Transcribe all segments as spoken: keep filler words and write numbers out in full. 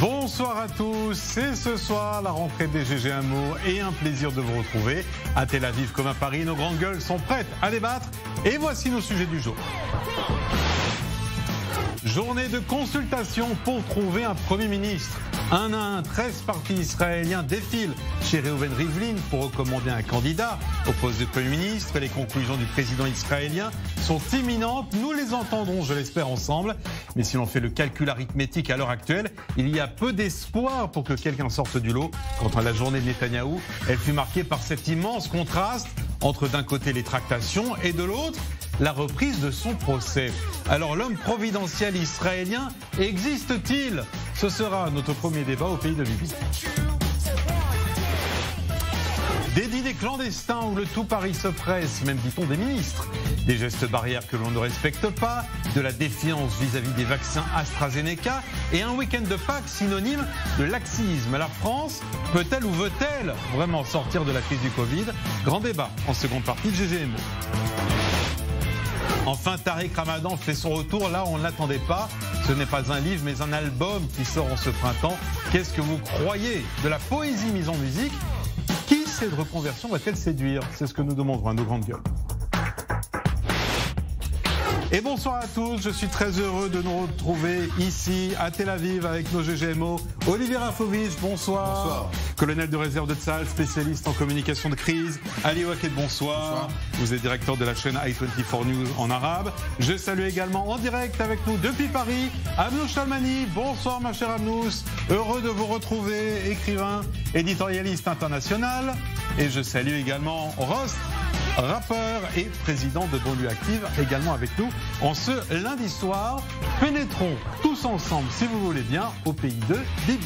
Bonsoir à tous, c'est ce soir la rentrée des G G Un mot et un plaisir de vous retrouver. À Tel Aviv comme à Paris, nos grandes gueules sont prêtes à débattre et voici nos sujets du jour. Journée de consultation pour trouver un Premier ministre. Un à un, treize partis israéliens défilent chez Reuven Rivlin pour recommander un candidat au poste de Premier ministre. Les conclusions du président israélien sont imminentes. Nous les entendrons, je l'espère, ensemble. Mais si l'on fait le calcul arithmétique à l'heure actuelle, il y a peu d'espoir pour que quelqu'un sorte du lot. Quant à la journée de Netanyahou, elle fut marquée par cet immense contraste entre d'un côté les tractations et de l'autre la reprise de son procès. Alors l'homme providentiel israélien existe-t-il? Ce sera notre premier débat au pays de Bibi. Des dîners clandestins où le tout Paris se presse, même dit-on des ministres. Des gestes barrières que l'on ne respecte pas, de la défiance vis-à-vis des vaccins AstraZeneca et un week-end de Pâques synonyme de laxisme. La France peut-elle ou veut-elle vraiment sortir de la crise du Covid? Grand débat en seconde partie de G G M O. Enfin, Tariq Ramadan fait son retour, là on ne l'attendait pas. Ce n'est pas un livre mais un album qui sort en ce printemps. Qu'est-ce que vous croyez de la poésie mise en musique? Qui cette reconversion va-t-elle séduire? C'est ce que nous demanderons à nos grandes gueules. Et bonsoir à tous, je suis très heureux de nous retrouver ici à Tel Aviv avec nos G G M O. Olivier Rafowicz, bonsoir. Bonsoir. Colonel de réserve de Tsahal, spécialiste en communication de crise. Ali Waked, bonsoir. Bonsoir. Vous êtes directeur de la chaîne i vingt-quatre News en arabe. Je salue également en direct avec nous depuis Paris, Abnousse Shalmani. Bonsoir ma chère Abnousse. Heureux de vous retrouver, écrivain, éditorialiste international. Et je salue également Rost, rappeur et président de Banlieue Active, également avec nous. En ce lundi soir, pénétrons tous ensemble, si vous voulez bien, au pays de Bibi.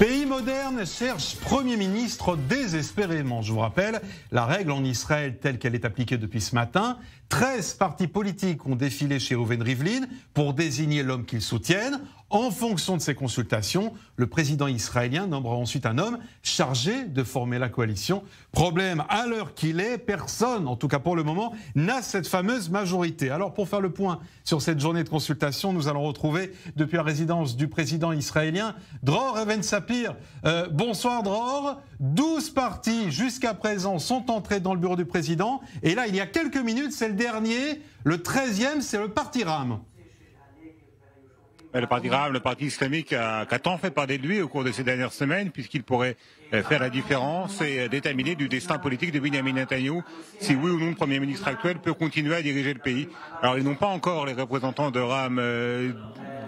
Pays moderne cherche Premier ministre désespérément. Je vous rappelle, la règle en Israël telle qu'elle est appliquée depuis ce matin, treize partis politiques ont défilé chez Reuven Rivlin pour désigner l'homme qu'ils soutiennent. En fonction de ces consultations, le président israélien nommera ensuite un homme chargé de former la coalition. Problème, à l'heure qu'il est, personne, en tout cas pour le moment, n'a cette fameuse majorité. Alors pour faire le point sur cette journée de consultation, nous allons retrouver depuis la résidence du président israélien, Dror Even Sapir. Euh, bonsoir Dror. douze partis jusqu'à présent sont entrés dans le bureau du président. Et là, il y a quelques minutes, c'est le dernier, le treizième, c'est le Parti Ram. Le Parti Ram, le Parti islamique, a, a tant fait parler de lui au cours de ces dernières semaines, puisqu'il pourrait faire la différence et déterminer du destin politique de Benjamin Netanyahu, si oui ou non le Premier ministre actuel peut continuer à diriger le pays. Alors ils n'ont pas encore, les représentants de Ram, euh,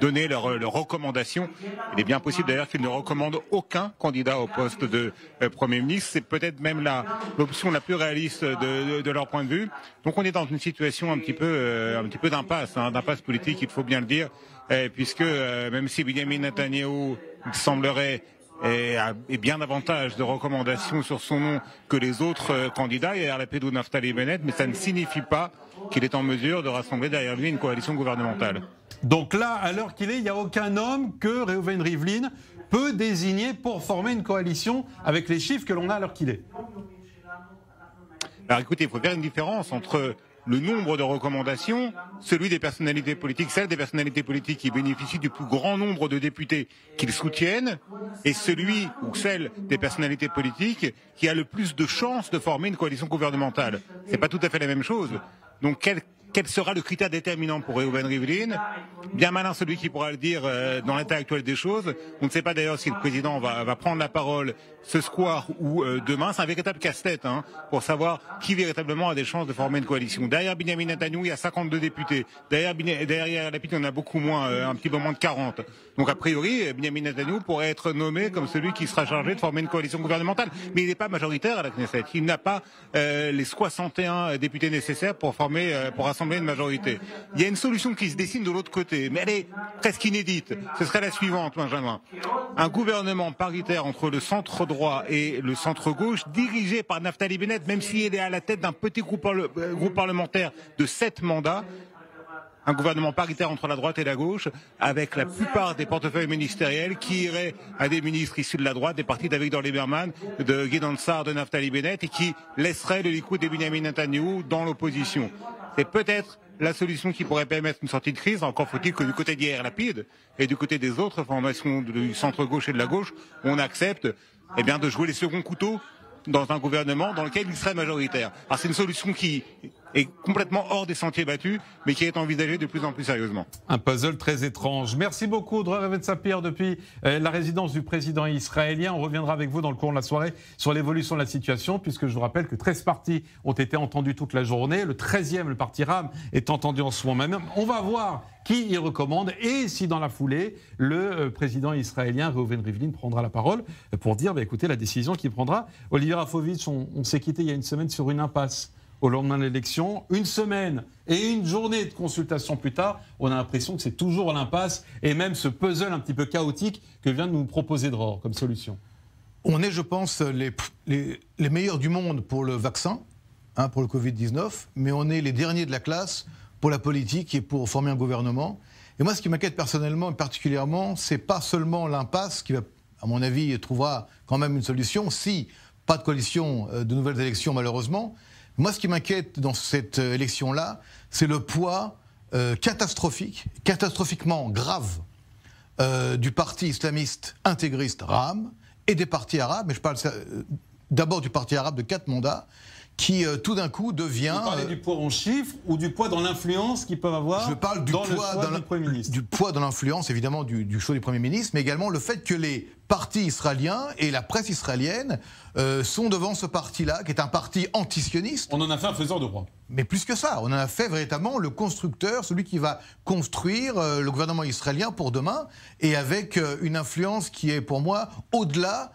donné leurs leur recommandations. Il est bien possible d'ailleurs qu'ils ne recommandent aucun candidat au poste de euh, Premier ministre. C'est peut-être même l'option la, la plus réaliste de, de, de leur point de vue. Donc on est dans une situation un petit peu, euh, un petit peu d'impasse, hein, d'impasse politique, il faut bien le dire. Eh, puisque euh, même si Benjamin Netanyahu semblerait et a et bien davantage de recommandations sur son nom que les autres euh, candidats, Yair Lapid ou Naftali Bennett, mais ça ne signifie pas qu'il est en mesure de rassembler derrière lui une coalition gouvernementale. Donc là, à l'heure qu'il est, il n'y a aucun homme que Reuven Rivlin peut désigner pour former une coalition avec les chiffres que l'on a à l'heure qu'il est. Alors écoutez, il faut faire une différence entre le nombre de recommandations, celui des personnalités politiques, celle des personnalités politiques qui bénéficient du plus grand nombre de députés qu'ils soutiennent, et celui ou celle des personnalités politiques qui a le plus de chances de former une coalition gouvernementale. C'est pas tout à fait la même chose. Donc quel, quel sera le critère déterminant pour Reuven Rivlin? Bien malin celui qui pourra le dire euh, dans l'état actuel des choses. On ne sait pas d'ailleurs si le président va, va prendre la parole ce soir ou euh, demain. C'est un véritable casse-tête hein, pour savoir qui véritablement a des chances de former une coalition. Derrière Benjamin Netanyahu, il y a cinquante-deux députés. Derrière, derrière Lapid, il y en a beaucoup moins, euh, un petit peu moins de quarante. Donc a priori, Benjamin Netanyahu pourrait être nommé comme celui qui sera chargé de former une coalition gouvernementale. Mais il n'est pas majoritaire à la Knesset. Il n'a pas euh, les soixante et un députés nécessaires pour former, euh, pour rassembler une majorité. Il y a une solution qui se dessine de l'autre côté, mais elle est presque inédite. Ce serait la suivante, Benjamin. Un gouvernement paritaire entre le centre droit et le centre-gauche, dirigé par Naftali Bennett, même s'il est à la tête d'un petit groupe, parle, groupe parlementaire de sept mandats, un gouvernement paritaire entre la droite et la gauche, avec la plupart des portefeuilles ministériels qui iraient à des ministres issus de la droite, des partis d'Avigdor Lieberman, de Gideon Sa'ar, de Naftali Bennett, et qui laisseraient le Likoud de Benjamin Netanyahu dans l'opposition. C'est peut-être la solution qui pourrait permettre une sortie de crise, encore faut-il que du côté d'Yair Lapid et du côté des autres formations du centre-gauche et de la gauche, on accepte eh bien, de jouer les seconds couteaux dans un gouvernement dans lequel il serait majoritaire. Alors c'est une solution qui est complètement hors des sentiers battus, mais qui est envisagée de plus en plus sérieusement. Un puzzle très étrange. Merci beaucoup, Dror Even Sapir, depuis la résidence du président israélien. On reviendra avec vous dans le cours de la soirée sur l'évolution de la situation, puisque je vous rappelle que treize partis ont été entendus toute la journée. Le treizième, le parti Ram, est entendu en ce moment même. On va voir qui il recommande et si dans la foulée, le président israélien Reuven Rivlin prendra la parole pour dire, bah, écoutez, la décision qu'il prendra. Olivier Rafowicz, on, on s'est quitté il y a une semaine sur une impasse. Au lendemain de l'élection, une semaine et une journée de consultation plus tard, on a l'impression que c'est toujours l'impasse et même ce puzzle un petit peu chaotique que vient de nous proposer Dror comme solution. On est, je pense, les, les, les meilleurs du monde pour le vaccin, hein, pour le Covid dix-neuf, mais on est les derniers de la classe pour la politique et pour former un gouvernement. Et moi, ce qui m'inquiète personnellement et particulièrement, c'est pas seulement l'impasse qui, va, à mon avis, trouvera quand même une solution, si pas de coalition de nouvelles élections, malheureusement. Moi, ce qui m'inquiète dans cette élection-là, c'est le poids euh, catastrophique, catastrophiquement grave euh, du parti islamiste intégriste Ram et des partis arabes, mais je parle euh, d'abord du parti arabe de quatre mandats, qui euh, tout d'un coup devient... Vous parlez euh, du poids en chiffres ou du poids dans l'influence qu'ils peuvent avoir je parle du dans poids, le choix dans du Premier ministre. Du poids dans l'influence, évidemment, du, du choix du Premier ministre, mais également le fait que les partis israéliens et la presse israélienne euh, sont devant ce parti-là, qui est un parti antisioniste. On en a fait un faiseur de roi. Mais plus que ça, on en a fait véritablement le constructeur, celui qui va construire euh, le gouvernement israélien pour demain, et avec euh, une influence qui est, pour moi, au-delà,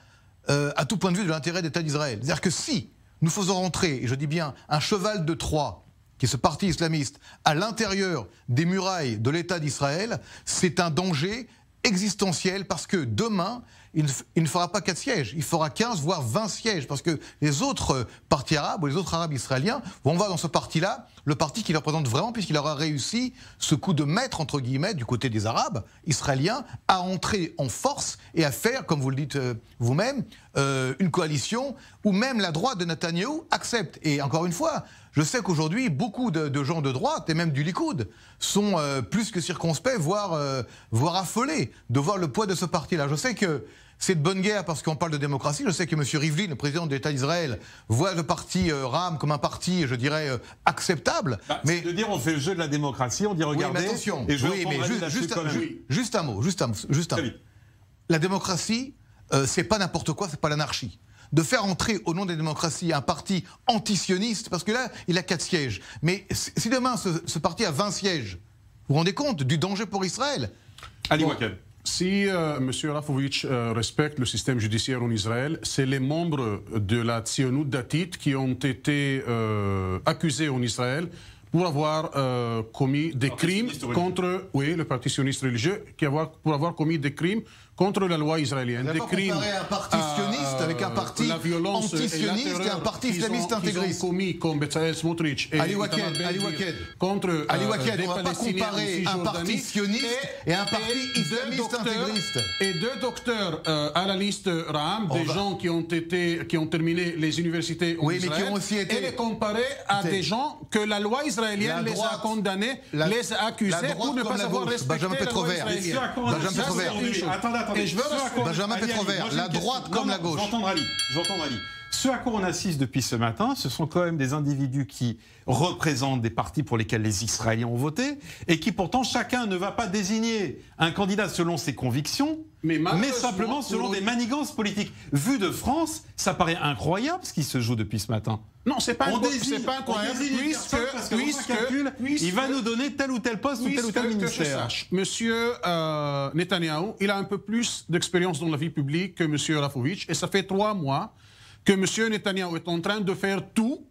euh, à tout point de vue, de l'intérêt d'État d'Israël. C'est-à-dire que si... nous faisons rentrer, et je dis bien, un cheval de Troie, qui est ce parti islamiste, à l'intérieur des murailles de l'État d'Israël, c'est un danger existentiel parce que demain, il ne fera pas quatre sièges, il fera quinze, voire vingt sièges, parce que les autres partis arabes ou les autres arabes israéliens vont voir dans ce parti-là le parti qui leur représente vraiment, puisqu'il aura réussi ce coup de maître, entre guillemets, du côté des arabes israéliens, à entrer en force et à faire, comme vous le dites vous-même, euh, une coalition où même la droite de Netanyahou accepte. Et encore une fois, je sais qu'aujourd'hui, beaucoup de, de gens de droite, et même du Likoud, sont euh, plus que circonspects, voire, euh, voire affolés de voir le poids de ce parti-là. Je sais que c'est de bonne guerre parce qu'on parle de démocratie. Je sais que M. Rivlin, le président de l'État d'Israël, voit le parti euh, Ram comme un parti, je dirais, euh, acceptable. Bah, mais de dire on fait le jeu de la démocratie, on dit regardez. Oui, mais attention. Et je oui, mais juste, juste, un, juste un mot, juste un, juste un mot. La démocratie, euh, c'est pas n'importe quoi, c'est pas l'anarchie. De faire entrer au nom des démocraties un parti antisioniste, parce que là, il a quatre sièges. Mais si demain ce, ce parti a vingt sièges, vous vous rendez compte du danger pour Israël? Ali Waked. Si euh, M. Rafowicz euh, respecte le système judiciaire en Israël, c'est les membres de la Tsiounout Datit qui ont été euh, accusés en Israël pour avoir euh, commis des crimes contre... Oui, le parti sioniste religieux, qui avoir, pour avoir commis des crimes contre la loi israélienne. Des crimes un parti sioniste avec un parti anti-sioniste et un parti islamiste intégriste. Ils ont commis, comme Bezalel Smotrich et Ali Waked, Ali Waked, contre Ali Waked, on ne va pas comparer un parti sioniste et un parti islamiste intégriste. Et deux docteurs à la liste Ram, des gens qui ont été, qui ont terminé les universités en Israël, et les comparer à des gens que la loi israélienne israéliens les a condamnés, la, les a accusés pour ne pas savoir respecter la loi israélienne. Benjamin Petrovert. Attendez, attendez. Et je veux Benjamin Petrovert, la droite comme la gauche. J'entends Ali. J'entends Ali. Ce à quoi on assiste depuis ce matin, ce sont quand même des individus qui représentent des partis pour lesquels les Israéliens ont voté et qui pourtant chacun ne va pas désigner un candidat selon ses convictions, mais, mais simplement selon des manigances politiques. Vu de France, ça paraît incroyable ce qui se joue depuis ce matin. Non, c'est pas incroyable, puisque, puisque, puisque il va nous donner tel ou tel poste ou tel ou tel ministère. Monsieur euh, Netanyahou, il a un peu plus d'expérience dans la vie publique que Monsieur Rafowicz et ça fait trois mois que M. Netanyahou est en train de faire tout,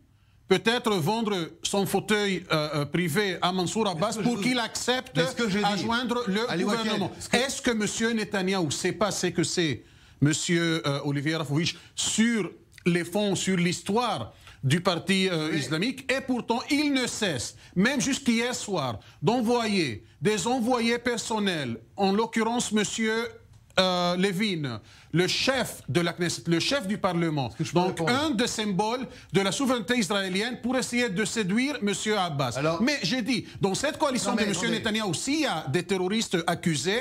peut-être vendre son fauteuil euh, privé à Mansour Abbas pour vous... qu'il accepte à joindre le Ali gouvernement. Est-ce que... Est que M. Netanyahou ne sait pas ce que c'est, M. Euh, Olivier Rafowicz, sur les fonds sur l'histoire du parti euh, oui. islamique, et pourtant il ne cesse, même jusqu'hier soir, d'envoyer des envoyés personnels, en l'occurrence monsieur euh, Levin, le chef de la Knesset, le chef du Parlement, donc un des symboles de la souveraineté israélienne, pour essayer de séduire monsieur Abbas. Alors, mais j'ai dit, dans cette coalition mais, de monsieur Netanyahou, s'il y a des terroristes accusés,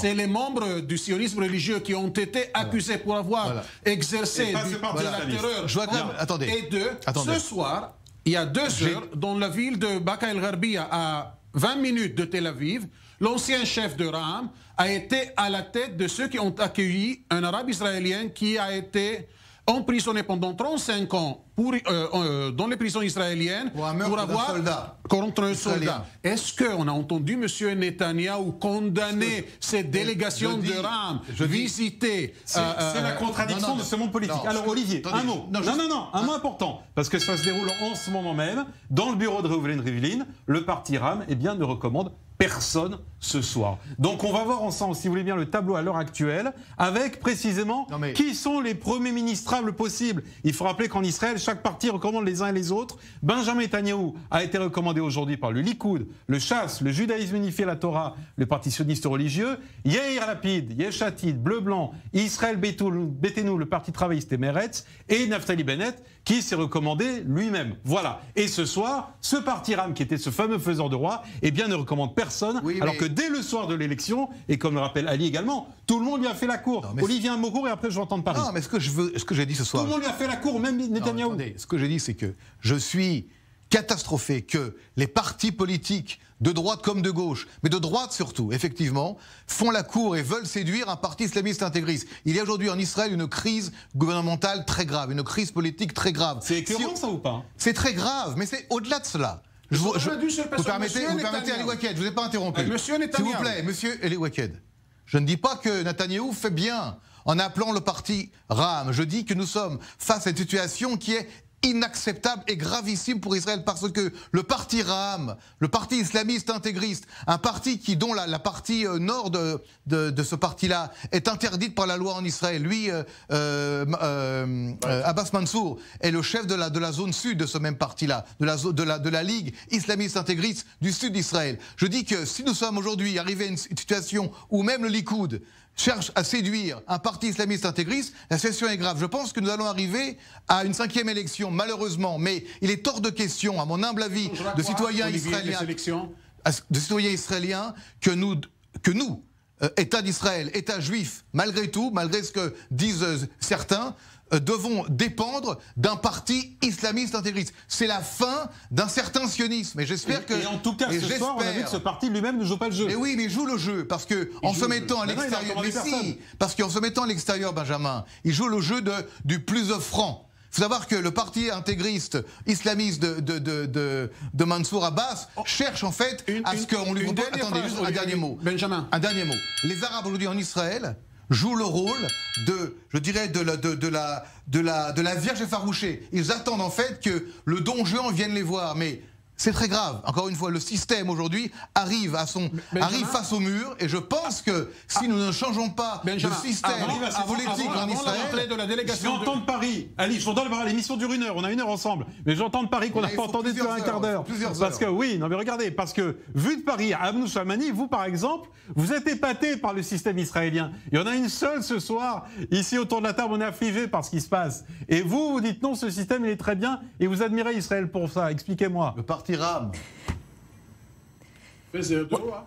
c'est les membres du sionisme religieux qui ont été accusés voilà. pour avoir voilà. exercé du, voilà. de la terreur. Je vois grave. Attendez. Et deux, Attendez. ce soir, il y a deux heures, dans la ville de Baka El Gharbia, à vingt minutes de Tel Aviv, l'ancien chef de Ram a été à la tête de ceux qui ont accueilli un arabe israélien qui a été emprisonné pendant trente-cinq ans pour, euh, euh, dans les prisons israéliennes pour, pour avoir soldat. contre un soldat. Est-ce qu'on a entendu monsieur Netanyahou condamner cette délégation de Ram, visiter... C'est euh, la contradiction non, non, de ce monde politique. Non, Alors Olivier, attendez, un mot. Non, je... non, non, non, un mot important, parce que ça se déroule en ce moment même. Dans le bureau de Reuven Rivlin, le parti Ram eh bien, ne recommande personne ce soir. Donc on va voir ensemble, si vous voulez bien, le tableau à l'heure actuelle, avec précisément mais... qui sont les premiers ministrables possibles. Il faut rappeler qu'en Israël, chaque parti recommande les uns et les autres. Benjamin Netanyahu a été recommandé aujourd'hui par le Likoud, le Chasse, le judaïsme unifié, la Torah, le parti sioniste religieux, Yair Lapid, Yesh Atid, Bleu Blanc, Yisrael Beiteinu, le parti travailliste et Meretz, et Naftali Bennett, qui s'est recommandé lui-même. Voilà. Et ce soir, ce parti Ram, qui était ce fameux faiseur de roi, eh bien ne recommande personne. Personne, oui, mais... alors que dès le soir de l'élection, et comme le rappelle Ali également, tout le monde lui a fait la cour. Non, mais Olivier un mot court et après je vais entendre parler. Non, mais ce que je veux, ce que j'ai dit ce soir. Tout le monde lui a fait la cour, même Netanyahou. Ce que j'ai dit, c'est que je suis catastrophé que les partis politiques de droite comme de gauche, mais de droite surtout, effectivement, font la cour et veulent séduire un parti islamiste intégriste. Il y a aujourd'hui en Israël une crise gouvernementale très grave, une crise politique très grave. C'est écœurant, ça ou pas? C'est très grave, mais c'est au-delà de cela. Je vous, je, vous permettez, vous permettez Ali Waked, je ne vous ai pas interrompu. S'il vous plaît, monsieur Ali Waked, je ne dis pas que Netanyahou fait bien en appelant le parti Ram. Je dis que nous sommes face à une situation qui est inacceptable et gravissime pour Israël, parce que le parti Ram, le parti islamiste intégriste, un parti qui, dont la, la partie nord de, de, de ce parti-là est interdite par la loi en Israël. Lui, euh, euh, euh, ouais. Abbas Mansour, est le chef de la, de la zone sud de ce même parti-là, de la, de, la, de la Ligue islamiste intégriste du sud d'Israël. Je dis que si nous sommes aujourd'hui arrivés à une situation où même le Likoud cherche à séduire un parti islamiste intégriste, la situation est grave. Je pense que nous allons arriver à une cinquième élection, malheureusement, mais il est hors de question, à mon humble avis, de citoyens israéliens, de citoyens israéliens que nous, que nous euh, État d'Israël, État juif, malgré tout, malgré ce que disent euh, certains, euh, devons dépendre d'un parti islamiste intégriste. C'est la fin d'un certain sionisme. Et j'espère que. Et en tout cas, ce soir, on a vu que ce parti lui-même ne joue pas le jeu. Mais oui, mais il joue le jeu, parce que en se mettant à l'extérieur, mais si, parce qu'en se mettant à l'extérieur, Benjamin, il joue le jeu de du plus offrant. Il faut savoir que le parti intégriste islamiste de, de, de, de, de Mansour Abbas cherche en fait une, à ce qu'on lui donne. Attendez, juste un dernier mot. Benjamin. Un dernier mot. Les Arabes aujourd'hui en Israël jouent le rôle de, je dirais, de la, de, de la, de la, de la Vierge effarouchée. Ils attendent en fait que le Don Juan vienne les voir. Mais c'est très grave. Encore une fois, le système aujourd'hui arrive, à son, Benjamin, arrive face au mur, et je pense que si ah, nous ne changeons pas Benjamin, le système avant, politique avant, en Israël... De la délégation je vais entendre de... Paris. Ali, je vous entends à l'émission dure une heure, on a une heure ensemble, mais je vais entendre Paris qu'on n'a pas entendu depuis un quart d'heure. Parce que oui, non mais regardez, parce que vu de Paris à Abnousse Shalmani, vous par exemple, vous êtes épaté par le système israélien. Il y en a une seule ce soir, ici autour de la table, on est affligé par ce qui se passe. Et vous, vous dites non, ce système il est très bien, et vous admirez Israël pour ça, expliquez-moi. Tirable.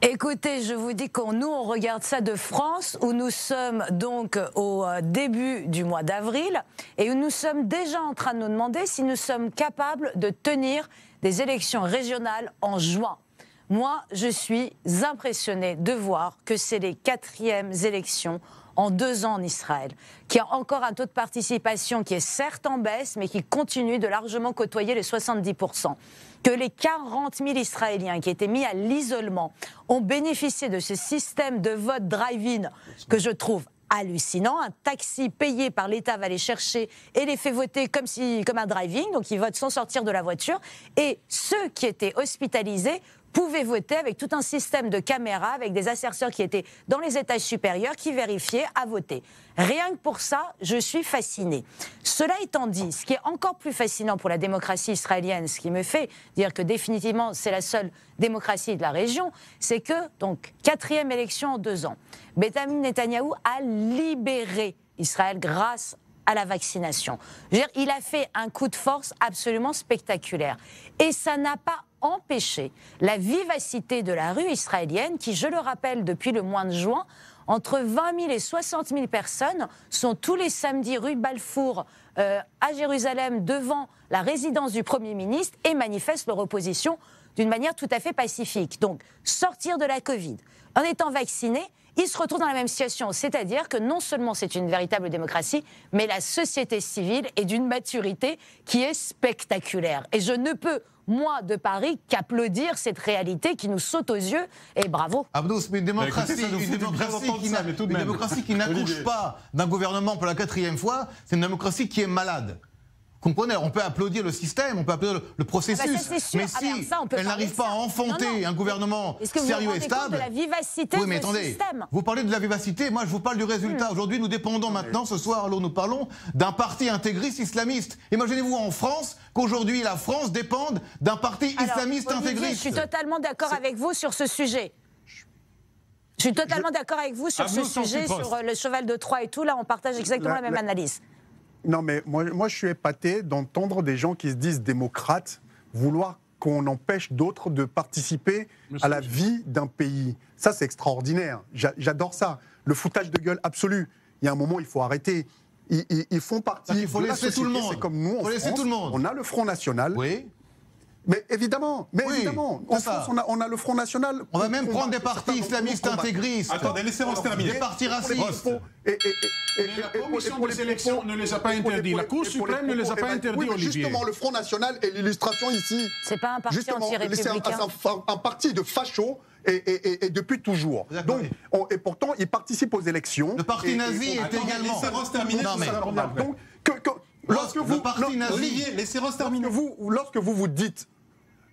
Écoutez, je vous dis qu'on nous on regarde ça de France, où nous sommes donc au début du mois d'avril, et où nous sommes déjà en train de nous demander si nous sommes capables de tenir des élections régionales en juin. Moi, je suis impressionnée de voir que c'est les quatrièmes élections en deux ans en Israël, qui a encore un taux de participation qui est certes en baisse, mais qui continue de largement côtoyer les soixante-dix pour cent. Que les quarante mille Israéliens qui étaient mis à l'isolement ont bénéficié de ce système de vote drive-in que je trouve hallucinant. Un taxi payé par l'État va les chercher et les fait voter comme, si, comme un drive-in, donc ils votent sans sortir de la voiture. Et ceux qui étaient hospitalisés pouvaient voter avec tout un système de caméras, avec des asserteurs qui étaient dans les étages supérieurs, qui vérifiaient à voter. Rien que pour ça, je suis fascinée. Cela étant dit, ce qui est encore plus fascinant pour la démocratie israélienne, ce qui me fait dire que définitivement c'est la seule démocratie de la région, c'est que, donc, quatrième élection en deux ans, Benjamin Netanyahou a libéré Israël grâce à la vaccination. Je veux dire, il a fait un coup de force absolument spectaculaire. Et ça n'a pas empêcher la vivacité de la rue israélienne qui, je le rappelle, depuis le mois de juin, entre vingt mille et soixante mille personnes sont tous les samedis rue Balfour euh, à Jérusalem devant la résidence du Premier ministre et manifestent leur opposition d'une manière tout à fait pacifique. Donc, sortir de la Covid en étant vacciné, ils se retrouvent dans la même situation, c'est-à-dire que non seulement c'est une véritable démocratie, mais la société civile est d'une maturité qui est spectaculaire. Et je ne peux, moi, de Paris, qu'applaudir cette réalité qui nous saute aux yeux, et bravo. Abnousse, mais une démocratie, bah, une démocratie, qui, ça, mais une démocratie qui n'accouche pas d'un gouvernement pour la quatrième fois, c'est une démocratie qui est malade. Comprenez, on peut applaudir le système, on peut applaudir le, le processus, ah bah ça, mais si ah ben ça, elle n'arrive pas à enfanter non, non. un gouvernement est-ce que vous sérieux et stable... De la vivacité oui, mais de attendez, système. Vous parlez de la vivacité, moi je vous parle du résultat. Mmh. Aujourd'hui nous dépendons oui. maintenant, ce soir alors nous parlons d'un parti intégriste islamiste. Imaginez-vous en France qu'aujourd'hui la France dépende d'un parti alors, islamiste Olivier, intégriste. Je suis totalement d'accord avec vous sur ce sujet. Je suis totalement je... d'accord avec vous sur à ce sujet, sur euh, le cheval de Troie et tout, là on partage exactement la, la même la... analyse. Non, mais moi, moi, je suis épaté d'entendre des gens qui se disent démocrates vouloir qu'on empêche d'autres de participer Monsieur à la vie d'un pays. Ça, c'est extraordinaire. J'a- j'adore ça. Le foutage de gueule absolu. Il y a un moment, il faut arrêter. Ils, ils, ils font partie. Il faut de laisser la société. Tout le monde. C'est comme nous, en France, tout le monde. On a le Front National. Oui. Mais évidemment, mais oui, évidemment, en France, on a, on a le Front National. On va même combat, prendre des partis islamistes intégristes. Attendez, laissez-moi terminer. Des partis racistes. Et, et, et, et, et, la commission et, et, et, des élections ne les a pas interdits. La Cour suprême ne les a pas interdits, oui, Olivier. Justement, le Front National est l'illustration ici. C'est pas un parti anti-républicain. C'est un, un, un parti de fachos. Et, et, et, et depuis toujours. Donc, on, et pourtant, ils participent aux élections. Le parti et, nazi et on, est attends, également. Terminer, non, mais, mais, donc, que, que, lorsque le vous, parti nazi, Olivier, laissez-moi terminer. Vous, lorsque vous vous dites,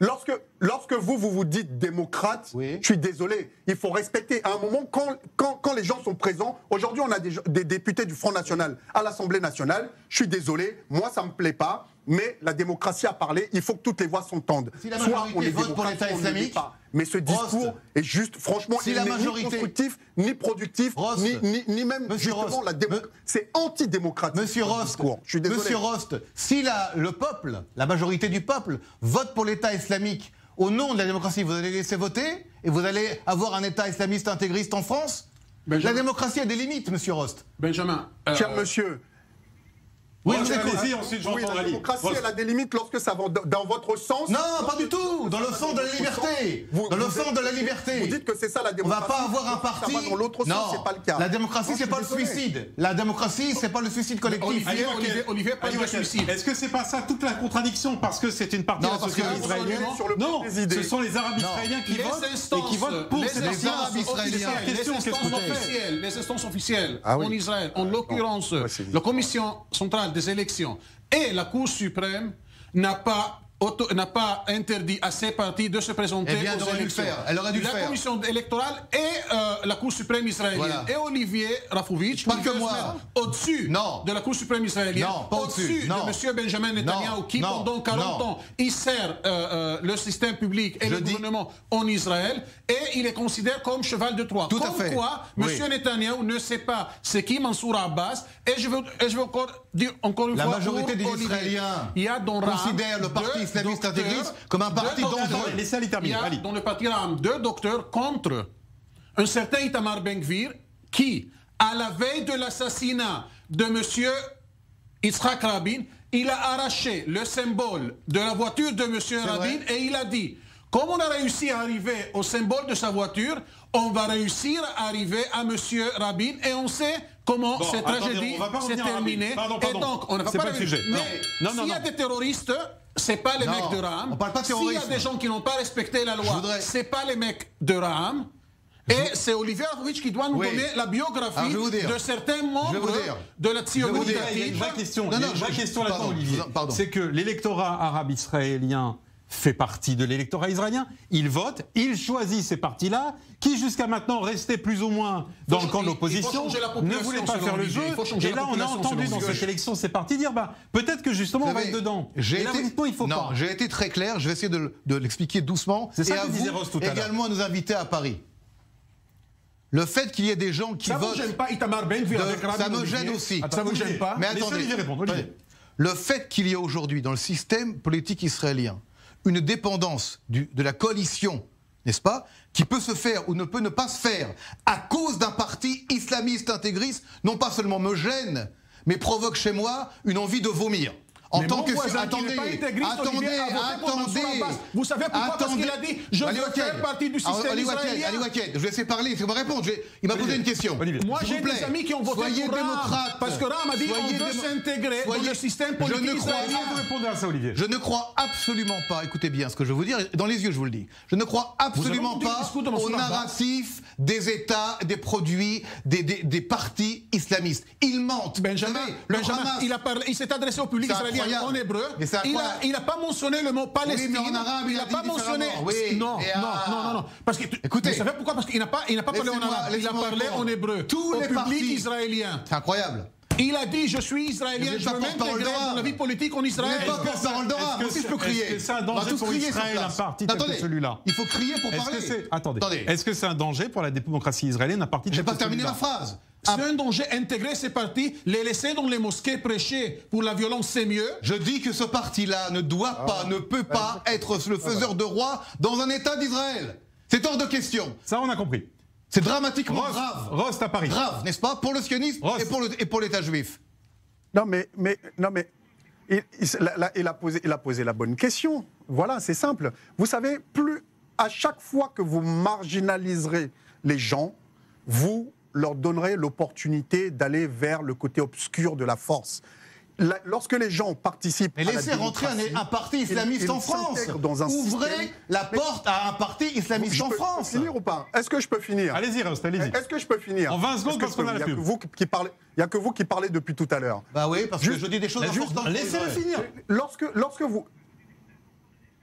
lorsque, lorsque vous, vous vous dites démocrate, oui. je suis désolé, il faut respecter. À un moment, quand, quand, quand les gens sont présents, aujourd'hui, on a des, des députés du Front National à l'Assemblée nationale. Je suis désolé, moi, ça me plaît pas. Mais la démocratie a parlé, il faut que toutes les voix s'entendent. Si la majorité soit on est vote pour l'État islamique, pas. Mais ce discours Rost, est juste, franchement, si il n'est ni constructif, ni productif, Rost, ni, ni, ni même Monsieur justement Rost, la démocratie. C'est antidémocratique. Monsieur Rost, je suis désolé. Monsieur Rost, si la, le peuple, la majorité du peuple, vote pour l'État islamique au nom de la démocratie, vous allez laisser voter et vous allez avoir un État islamiste intégriste en France. Benjamin. La démocratie a des limites, Monsieur Rost. Benjamin, euh... cher monsieur. Oui, oui, c'est cosy, ensuite j'entends oui, la démocratie, elle a des limites lorsque ça va dans votre sens. Non, pas du tout. Dans le sens de la liberté. Dans le sens de la liberté. Vous dites que c'est ça la démocratie. On va pas avoir un parti. Ça va dans l'autre sens, c'est pas le cas. La démocratie, c'est pas le suicide. La démocratie, c'est pas le suicide collectif. Olivier, pas le suicide. Est-ce que c'est pas ça toute la contradiction parce que c'est une partie de la société israélienne ? Non, ce sont les Arabes israéliens qui votent et qui votent pour ces Arabes israéliens. Les instances officielles en Israël, en l'occurrence, la commission centrale des élections et la Cour suprême n'a pas, auto, n'a pas interdit à ces partis de se présenter eh bien, aux élections. Faire. Elle aurait dû la faire. Commission électorale et euh, la Cour suprême israélienne voilà. et Olivier Rafowicz pas que moi au-dessus non. de la Cour suprême israélienne non, au-dessus non. de M. Benjamin Netanyahu qui non. pendant quarante non. ans il sert euh, euh, le système public et Je le dis. gouvernement en Israël et il est considéré comme cheval de Troie. Tout comme à fait. quoi oui. M. Netanyahu ne sait pas c'est qui Mansour Abbas et je veux, et je veux encore dire encore une la fois la majorité des Israéliens considère le parti islamiste intégriste comme un parti dangereux. Laissez-le terminer. Il y a dans le parti Ram deux docteurs contre un certain Itamar Ben Gvir qui, à la veille de l'assassinat de monsieur Yitzhak Rabin, il a arraché le symbole de la voiture de monsieur Rabin et il a dit comme on a réussi à arriver au symbole de sa voiture, on va réussir à arriver à monsieur Rabin et on sait comment bon, cette attendez, tragédie s'est terminée. Pardon, pardon. Et donc, on ne va pas le sujet. Mais s'il y a des terroristes, ce n'est pas les non, mecs de Ram. On parle pas de terrorisme. S'il y a des gens qui n'ont pas respecté la loi, voudrais... ce n'est pas les mecs de Ram. Et je... c'est Olivier Rafowicz qui doit nous oui. donner la biographie de certains membres de la Tsiyout. Il y a une vraie question là-dedans, Olivier. C'est que l'électorat arabe israélien fait partie de l'électorat israélien. Il vote, il choisit ces partis-là, qui jusqu'à maintenant restaient plus ou moins dans le camp de l'opposition, ne voulaient pas faire le jeu. Et là, on a entendu dans cette élection ces partis dire bah, peut-être que justement on va être dedans. Et là, vous dites, il faut pas. Non, j'ai été très clair, je vais essayer de, de l'expliquer doucement. C'est ça que disait Rost tout à l'heure. Et également à nous inviter à Paris. Le fait qu'il y ait des gens qui votent. Ça ne me gêne pas, Itamar Ben Gvir avec Rabin. Ça me gêne aussi. Ça ne me gêne pas. Mais attendez, le fait qu'il y ait aujourd'hui dans le système politique israélien une dépendance du, de la coalition, n'est-ce pas, qui peut se faire ou ne peut ne pas se faire à cause d'un parti islamiste intégriste, non pas seulement me gêne, mais provoque chez moi une envie de vomir. En mais tant que voisin, attendez, pas intégriste, attendez, attendez, vous savez pourquoi? Parce qu'il a dit je veux faire partie du système Ali Waked, israélien. Ali Waked, je vais essayer de parler, il va répondre. Je vais, il m'a posé une question. Olivier. Moi j'ai des amis qui ont voté soyez pour démocrate, parce que Ram a dit on veut s'intégrer dans le système politique. Je ne crois pas. Vous répondez à ça, Olivier. Je ne crois absolument pas. Écoutez bien ce que je veux vous dire. Dans les yeux, je vous le dis. Je ne crois absolument pas au narratif des États, des produits, des des, des partis islamistes. Ils mentent. Benjamin, il a parlé, il s'est adressé au public israélien. En hébreu, il n'a pas mentionné le mot Palestine. Oui, en arabe, il n'a pas mentionné. Oui. Non, à... non, non, non, non. Parce que, écoutez, vous savez pourquoi? Parce qu'il n'a pas, il n'a pas parlé en arabe. Il a parlé en hébreu. Tous les publics israéliens. C'est incroyable. Il a dit je suis israélien, je veux m'intégrer dans la vie politique en Israël. Pas porte-parole d'Ora. Moi aussi je peux crier. C'est un danger pour Israël, un parti tel que celui-là. Il faut crier pour parler. Attendez. Est-ce que c'est un danger pour la démocratie israélienne, un parti tel que celui-là? Je n'ai pas terminé ma phrase. C'est un danger, intégrer ces partis, les laisser dans les mosquées prêcher pour la violence, c'est mieux. Je dis que ce parti-là ne doit pas, ah, ne peut pas bah, être le faiseur ah, de roi dans un État d'Israël. C'est hors de question. Ça, on a compris. C'est dramatiquement Rost, grave. Rost à Paris. Grave, n'est-ce pas? Pour le sionisme et pour l'État juif. Non, mais, mais, non, mais il, il, la, il, a posé, il a posé la bonne question. Voilà, c'est simple. Vous savez, plus à chaque fois que vous marginaliserez les gens, vous leur donnerait l'opportunité d'aller vers le côté obscur de la force. La, lorsque les gens participent mais à la démocratie... Laissez rentrer un, un parti islamiste ils, ils en France dans un ouvrez système. La porte mais, à un parti islamiste je en peux, France. Finir ou pas? Est-ce que je peux finir? Allez-y, Rost, allez-y. Est-ce que je peux finir? En vingt secondes, parce qu'on a la pub. Il n'y a que vous qui parlez depuis tout à l'heure. Bah oui, parce juste, que je dis des choses importantes. Laissez-le finir. Lorsque, lorsque vous...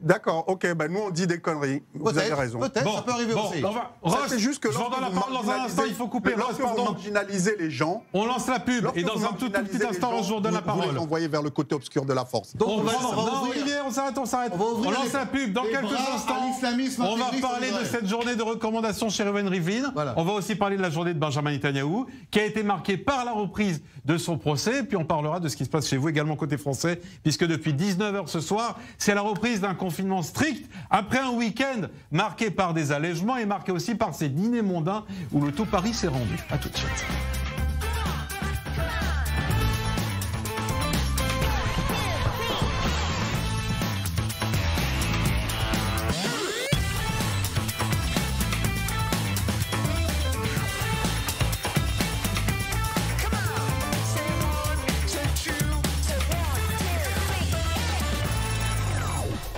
D'accord, ok, bah nous on dit des conneries, vous avez raison. Peut-être, bon, ça peut arriver bon, aussi. C'est juste que lorsque vous, marginalisez, dans un instant, il faut couper, lorsque Rost, vous marginalisez les gens... On lance la pub et dans un tout petit instant, gens, on se donne la parole. Vous les envoyez vers le côté obscur de la force. Donc, on, on va, va non, ouvrir. Olivier, on s'arrête, on s'arrête. On, on lance la pub dans quelques instants. On va parler de cette journée de recommandation chez Reuven Rivlin. On va aussi parler de la journée de Benjamin Netanyahu, qui a été marquée par la reprise de son procès. Puis on parlera de ce qui se passe chez vous également côté français, puisque depuis dix-neuf heures ce soir, c'est la reprise d'un confinement strict après un week-end marqué par des allègements et marqué aussi par ces dîners mondains où le tout Paris s'est rendu. À tout de suite.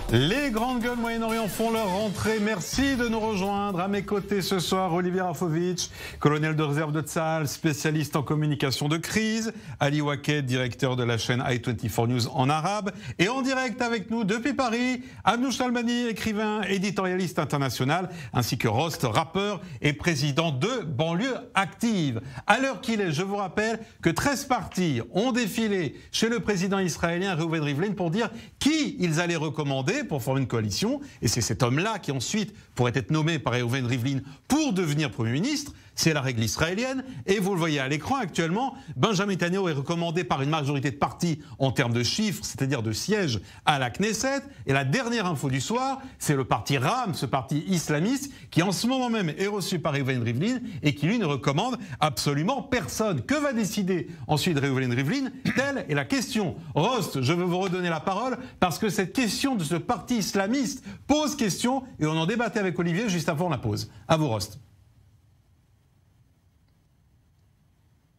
Les grandes gueules Moyen-Orient font leur rentrée. Merci de nous rejoindre. À mes côtés ce soir, Olivier Rafowicz, colonel de réserve de Tsahal, spécialiste en communication de crise. Ali Waked, directeur de la chaîne i vingt-quatre News en arabe. Et en direct avec nous depuis Paris, Abnousse Shalmani, écrivain, éditorialiste international, ainsi que Rost, rappeur et président de Banlieue Active. À l'heure qu'il est, je vous rappelle que treize partis ont défilé chez le président israélien Reuven Rivlin pour dire qui ils allaient recommander pour former une coalition, et c'est cet homme-là qui ensuite pourrait être nommé par Reuven Rivlin pour devenir Premier ministre, c'est la règle israélienne, et vous le voyez à l'écran actuellement, Benjamin Netanyahu est recommandé par une majorité de partis en termes de chiffres, c'est-à-dire de sièges à la Knesset, et la dernière info du soir, c'est le parti Ram, ce parti islamiste, qui en ce moment même est reçu par Reuven Rivlin, et qui lui ne recommande absolument personne. Que va décider ensuite Reuven Rivlin? Telle est la question. Rost, je veux vous redonner la parole, parce que cette question de ce parti islamiste pose question et on en débattait avec Olivier juste avant la pause. À vous, Rost.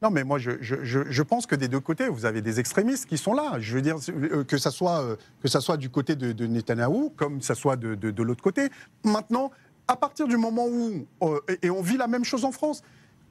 Non, mais moi, je, je, je pense que des deux côtés, vous avez des extrémistes qui sont là. Je veux dire, que ça soit, que ça soit du côté de, de Netanyahou comme que ça soit de, de, de l'autre côté. Maintenant, à partir du moment où, euh, et on vit la même chose en France,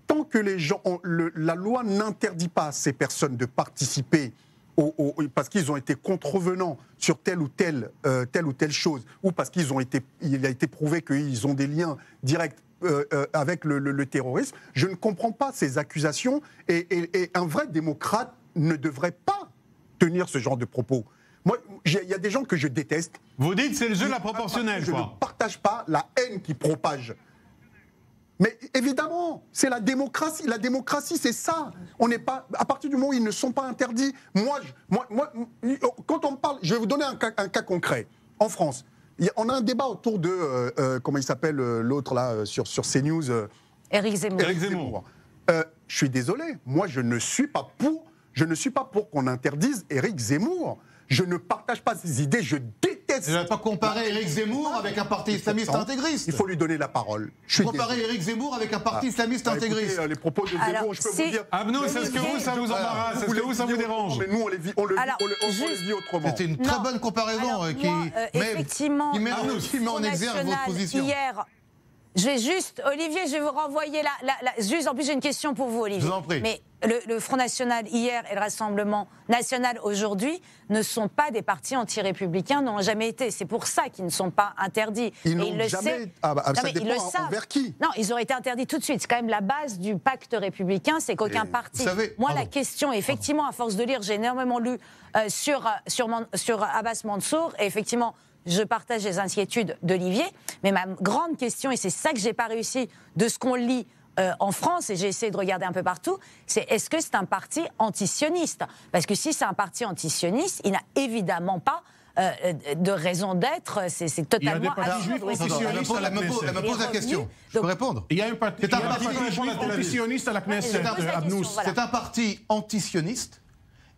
tant que les gens, on, le, la loi n'interdit pas à ces personnes de participer au, au, parce qu'ils ont été contrevenants sur telle ou telle, euh, telle, ou telle chose, ou parce qu'ils ont été, il a été prouvé qu'ils ont des liens directs Euh, euh, avec le, le, le terrorisme. Je ne comprends pas ces accusations et, et, et un vrai démocrate ne devrait pas tenir ce genre de propos. Moi, il y a des gens que je déteste. Vous dites c'est le jeu de la proportionnelle. Je quoi. ne partage pas la haine qu'ils propagent. Mais évidemment, c'est la démocratie. La démocratie, c'est ça. On n'est pas, à partir du moment où ils ne sont pas interdits. Moi, je, moi, moi quand on parle, je vais vous donner un cas, un cas concret. En France, on a un débat autour de, euh, euh, comment il s'appelle euh, l'autre là, euh, sur, sur CNews. Euh, Eric Zemmour. Eric Zemmour. Euh, je suis désolé, moi je ne suis pas pour, je ne suis pas pour qu'on interdise Eric Zemmour. Je ne partage pas ses idées, je déteste. Il ne pas comparer Eric Zemmour avec un parti islamiste intégriste. Il faut lui donner la parole. Je suis comparer désolé. Eric Zemmour avec un parti ah. islamiste ah, intégriste. Écoutez, les propos de Alors, Zemmour, je peux si... vous dire... Abnousse, est-ce que vous, ça vous embarrasse? Est-ce que vous, ça vous dérange? Mais nous, on les vit, on le, Alors, on le, on juste... vit autrement. C'était une non. très bonne comparaison Alors, qui, moi, euh, met, effectivement, qui met, qui met en exergue votre position. Hier, je vais juste... Olivier, je vais vous renvoyer la... la, la juste, en plus, j'ai une question pour vous, Olivier. Je vous en prie. Mais, Le, le Front National hier et le Rassemblement National aujourd'hui ne sont pas des partis anti-républicains, n'ont jamais été. C'est pour ça qu'ils ne sont pas interdits. Ils n'ont jamais sait... été. Ah bah, ça non, dépend ils envers qui. Non, ils auraient été interdits tout de suite. C'est quand même la base du pacte républicain, c'est qu'aucun et parti... Savez... Moi, Pardon. la question, effectivement, Pardon. à force de lire, j'ai énormément lu euh, sur, euh, sur, Man... sur Abbas Mansour, et effectivement... Je partage les inquiétudes d'Olivier, mais ma grande question, et c'est ça que j'ai pas réussi de ce qu'on lit Euh, en France, et j'ai essayé de regarder un peu partout, c'est est-ce que c'est un parti antisioniste? Parce que si c'est un parti antisioniste, il n'a évidemment pas euh, de raison d'être. C'est, c'est totalement antisioniste. Elle me pose la question. Je peux répondre. Il y a un parti antisioniste à la Knesset. C'est un parti antisioniste.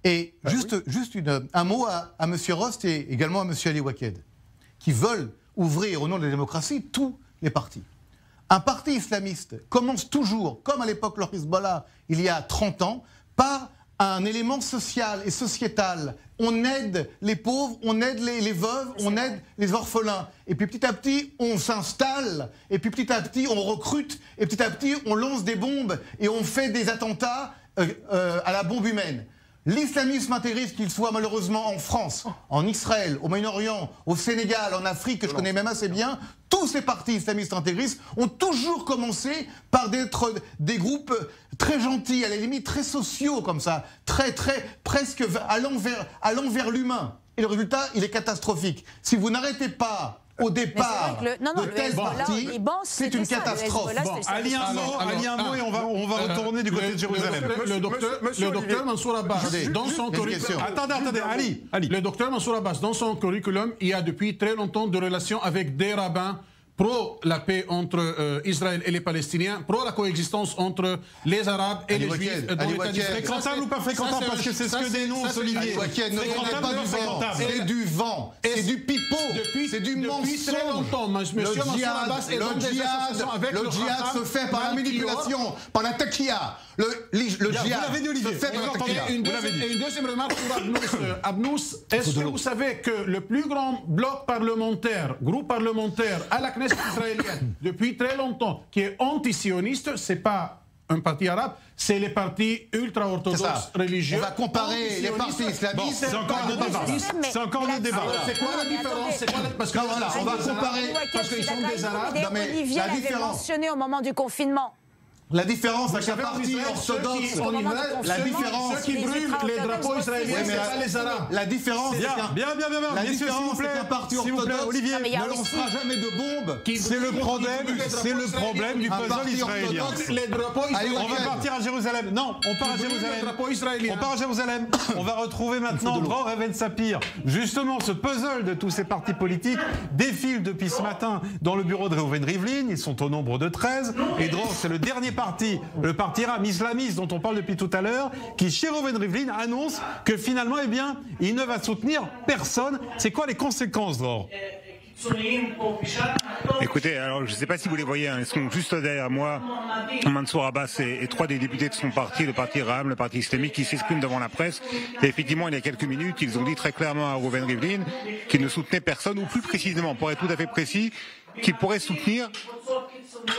Et bah juste, oui. juste une, un mot à, à M. Rost et également à M. Ali Waked, qui veulent ouvrir au nom de la démocratie tous les partis. Un parti islamiste commence toujours, comme à l'époque le Hezbollah, il y a trente ans, par un élément social et sociétal. On aide les pauvres, on aide les, les veuves, on aide les orphelins. Et puis petit à petit, on s'installe, et puis petit à petit, on recrute, et petit à petit, on lance des bombes, et on fait des attentats euh, euh, à la bombe humaine. L'islamisme intégriste, qu'il soit malheureusement en France, en Israël, au Moyen-Orient, au Sénégal, en Afrique, que je connais même assez bien, tous ces partis islamistes intégristes ont toujours commencé par être des groupes très gentils, à la limite très sociaux comme ça, très, très, presque allant vers, allant vers l'humain. Et le résultat, il est catastrophique. Si vous n'arrêtez pas... Au départ, le, non, non, de telle partie, c'est une catastrophe. Allez un mot et on va, on va retourner euh, du côté le, de Jérusalem. Le, le docteur, le docteur Mansour Abbas, dans son curriculum... Attendez, attendez, Ali, Ali. Le docteur Mansour Abbas, dans son curriculum, il y a depuis très longtemps de relations avec des rabbins pro la paix entre euh, Israël et les Palestiniens, pro la coexistence entre les Arabes et les Juifs dans l'État d'Israël. Fréquentable ou pas fréquentable? Parce que c'est ce que dénonce Olivier. C'est du vent, c'est du pipeau, c'est du mensonge. Très longtemps, monsieur Mansour Abbas et le djihad, le djihad se fait par la manipulation, par la takia. Le djihad se fait par la takia. Et une deuxième remarque pour Abnousse. Est-ce que vous savez que le plus grand bloc parlementaire, groupe parlementaire à la Knesset israélienne depuis très longtemps qui est anti-sioniste, c'est pas un parti arabe, c'est les partis ultra-orthodoxes religieux. On va comparer les partis islamistes. Bon, c'est encore le débat. C'est encore le débat. C'est quoi la différence? Parce que voilà, on va comparer parce qu'ils sont des arabes. Non mais Olivier l'avait mentionné au moment du confinement. La différence avec un parti orthodoxe en Israël, la différence. Ceux qui brûlent les drapeaux israéliens, c'est pas les Arabes. La différence, bien, bien, bien, bien, la différence, c'est qu'un parti orthodoxe, Olivier, ne lancera jamais de bombes. C'est le problème, c'est le problème du puzzle israélien. Les drapeaux israéliens. On va partir à Jérusalem. Non, on part à Jérusalem. On part à Jérusalem. On va retrouver maintenant Dror Even Sapir. Justement, ce puzzle de tous ces partis politiques défile depuis ce matin dans le bureau de Reuven Rivlin. Ils sont au nombre de treize. Et Dror, c'est le dernier parti, le parti Ram islamiste dont on parle depuis tout à l'heure, qui chez Reuven Rivlin annonce que finalement, eh bien, il ne va soutenir personne. C'est quoi les conséquences, Dror ? Écoutez, alors je ne sais pas si vous les voyez, hein, ils sont juste derrière moi, Mansour Abbas et, et trois des députés de son parti, le parti Ram, le parti islamique, qui s'expriment devant la presse. Et effectivement, il y a quelques minutes, ils ont dit très clairement à Reuven Rivlin qu'ils ne soutenaient personne, ou plus précisément, pour être tout à fait précis, qu'ils pourraient soutenir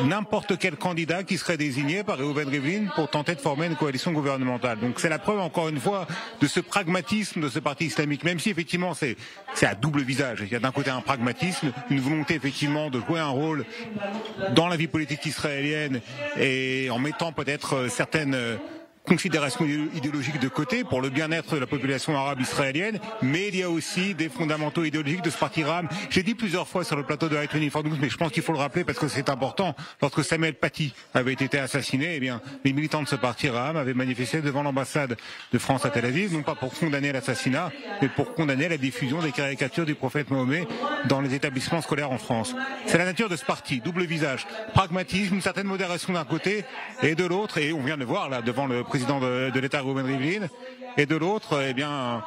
n'importe quel candidat qui serait désigné par Reuven Rivlin pour tenter de former une coalition gouvernementale. Donc c'est la preuve, encore une fois, de ce pragmatisme de ce parti islamique, même si effectivement c'est à double visage. Il y a d'un côté un pragmatisme, une volonté effectivement de jouer un rôle dans la vie politique israélienne et en mettant peut-être certaines considérations idéologiques de côté pour le bien-être de la population arabe israélienne, mais il y a aussi des fondamentaux idéologiques de ce parti Ram. J'ai dit plusieurs fois sur le plateau de i vingt-quatre News, mais je pense qu'il faut le rappeler parce que c'est important, lorsque Samuel Paty avait été assassiné, eh bien, les militants de ce parti Ram avaient manifesté devant l'ambassade de France à Tel Aviv, non pas pour condamner l'assassinat, mais pour condamner la diffusion des caricatures du prophète Mahomet dans les établissements scolaires en France. C'est la nature de ce parti, double visage, pragmatisme, une certaine modération d'un côté et de l'autre, et on vient de voir là devant le président de, de l'État, Reuven Rivlin, et de l'autre, eh bien,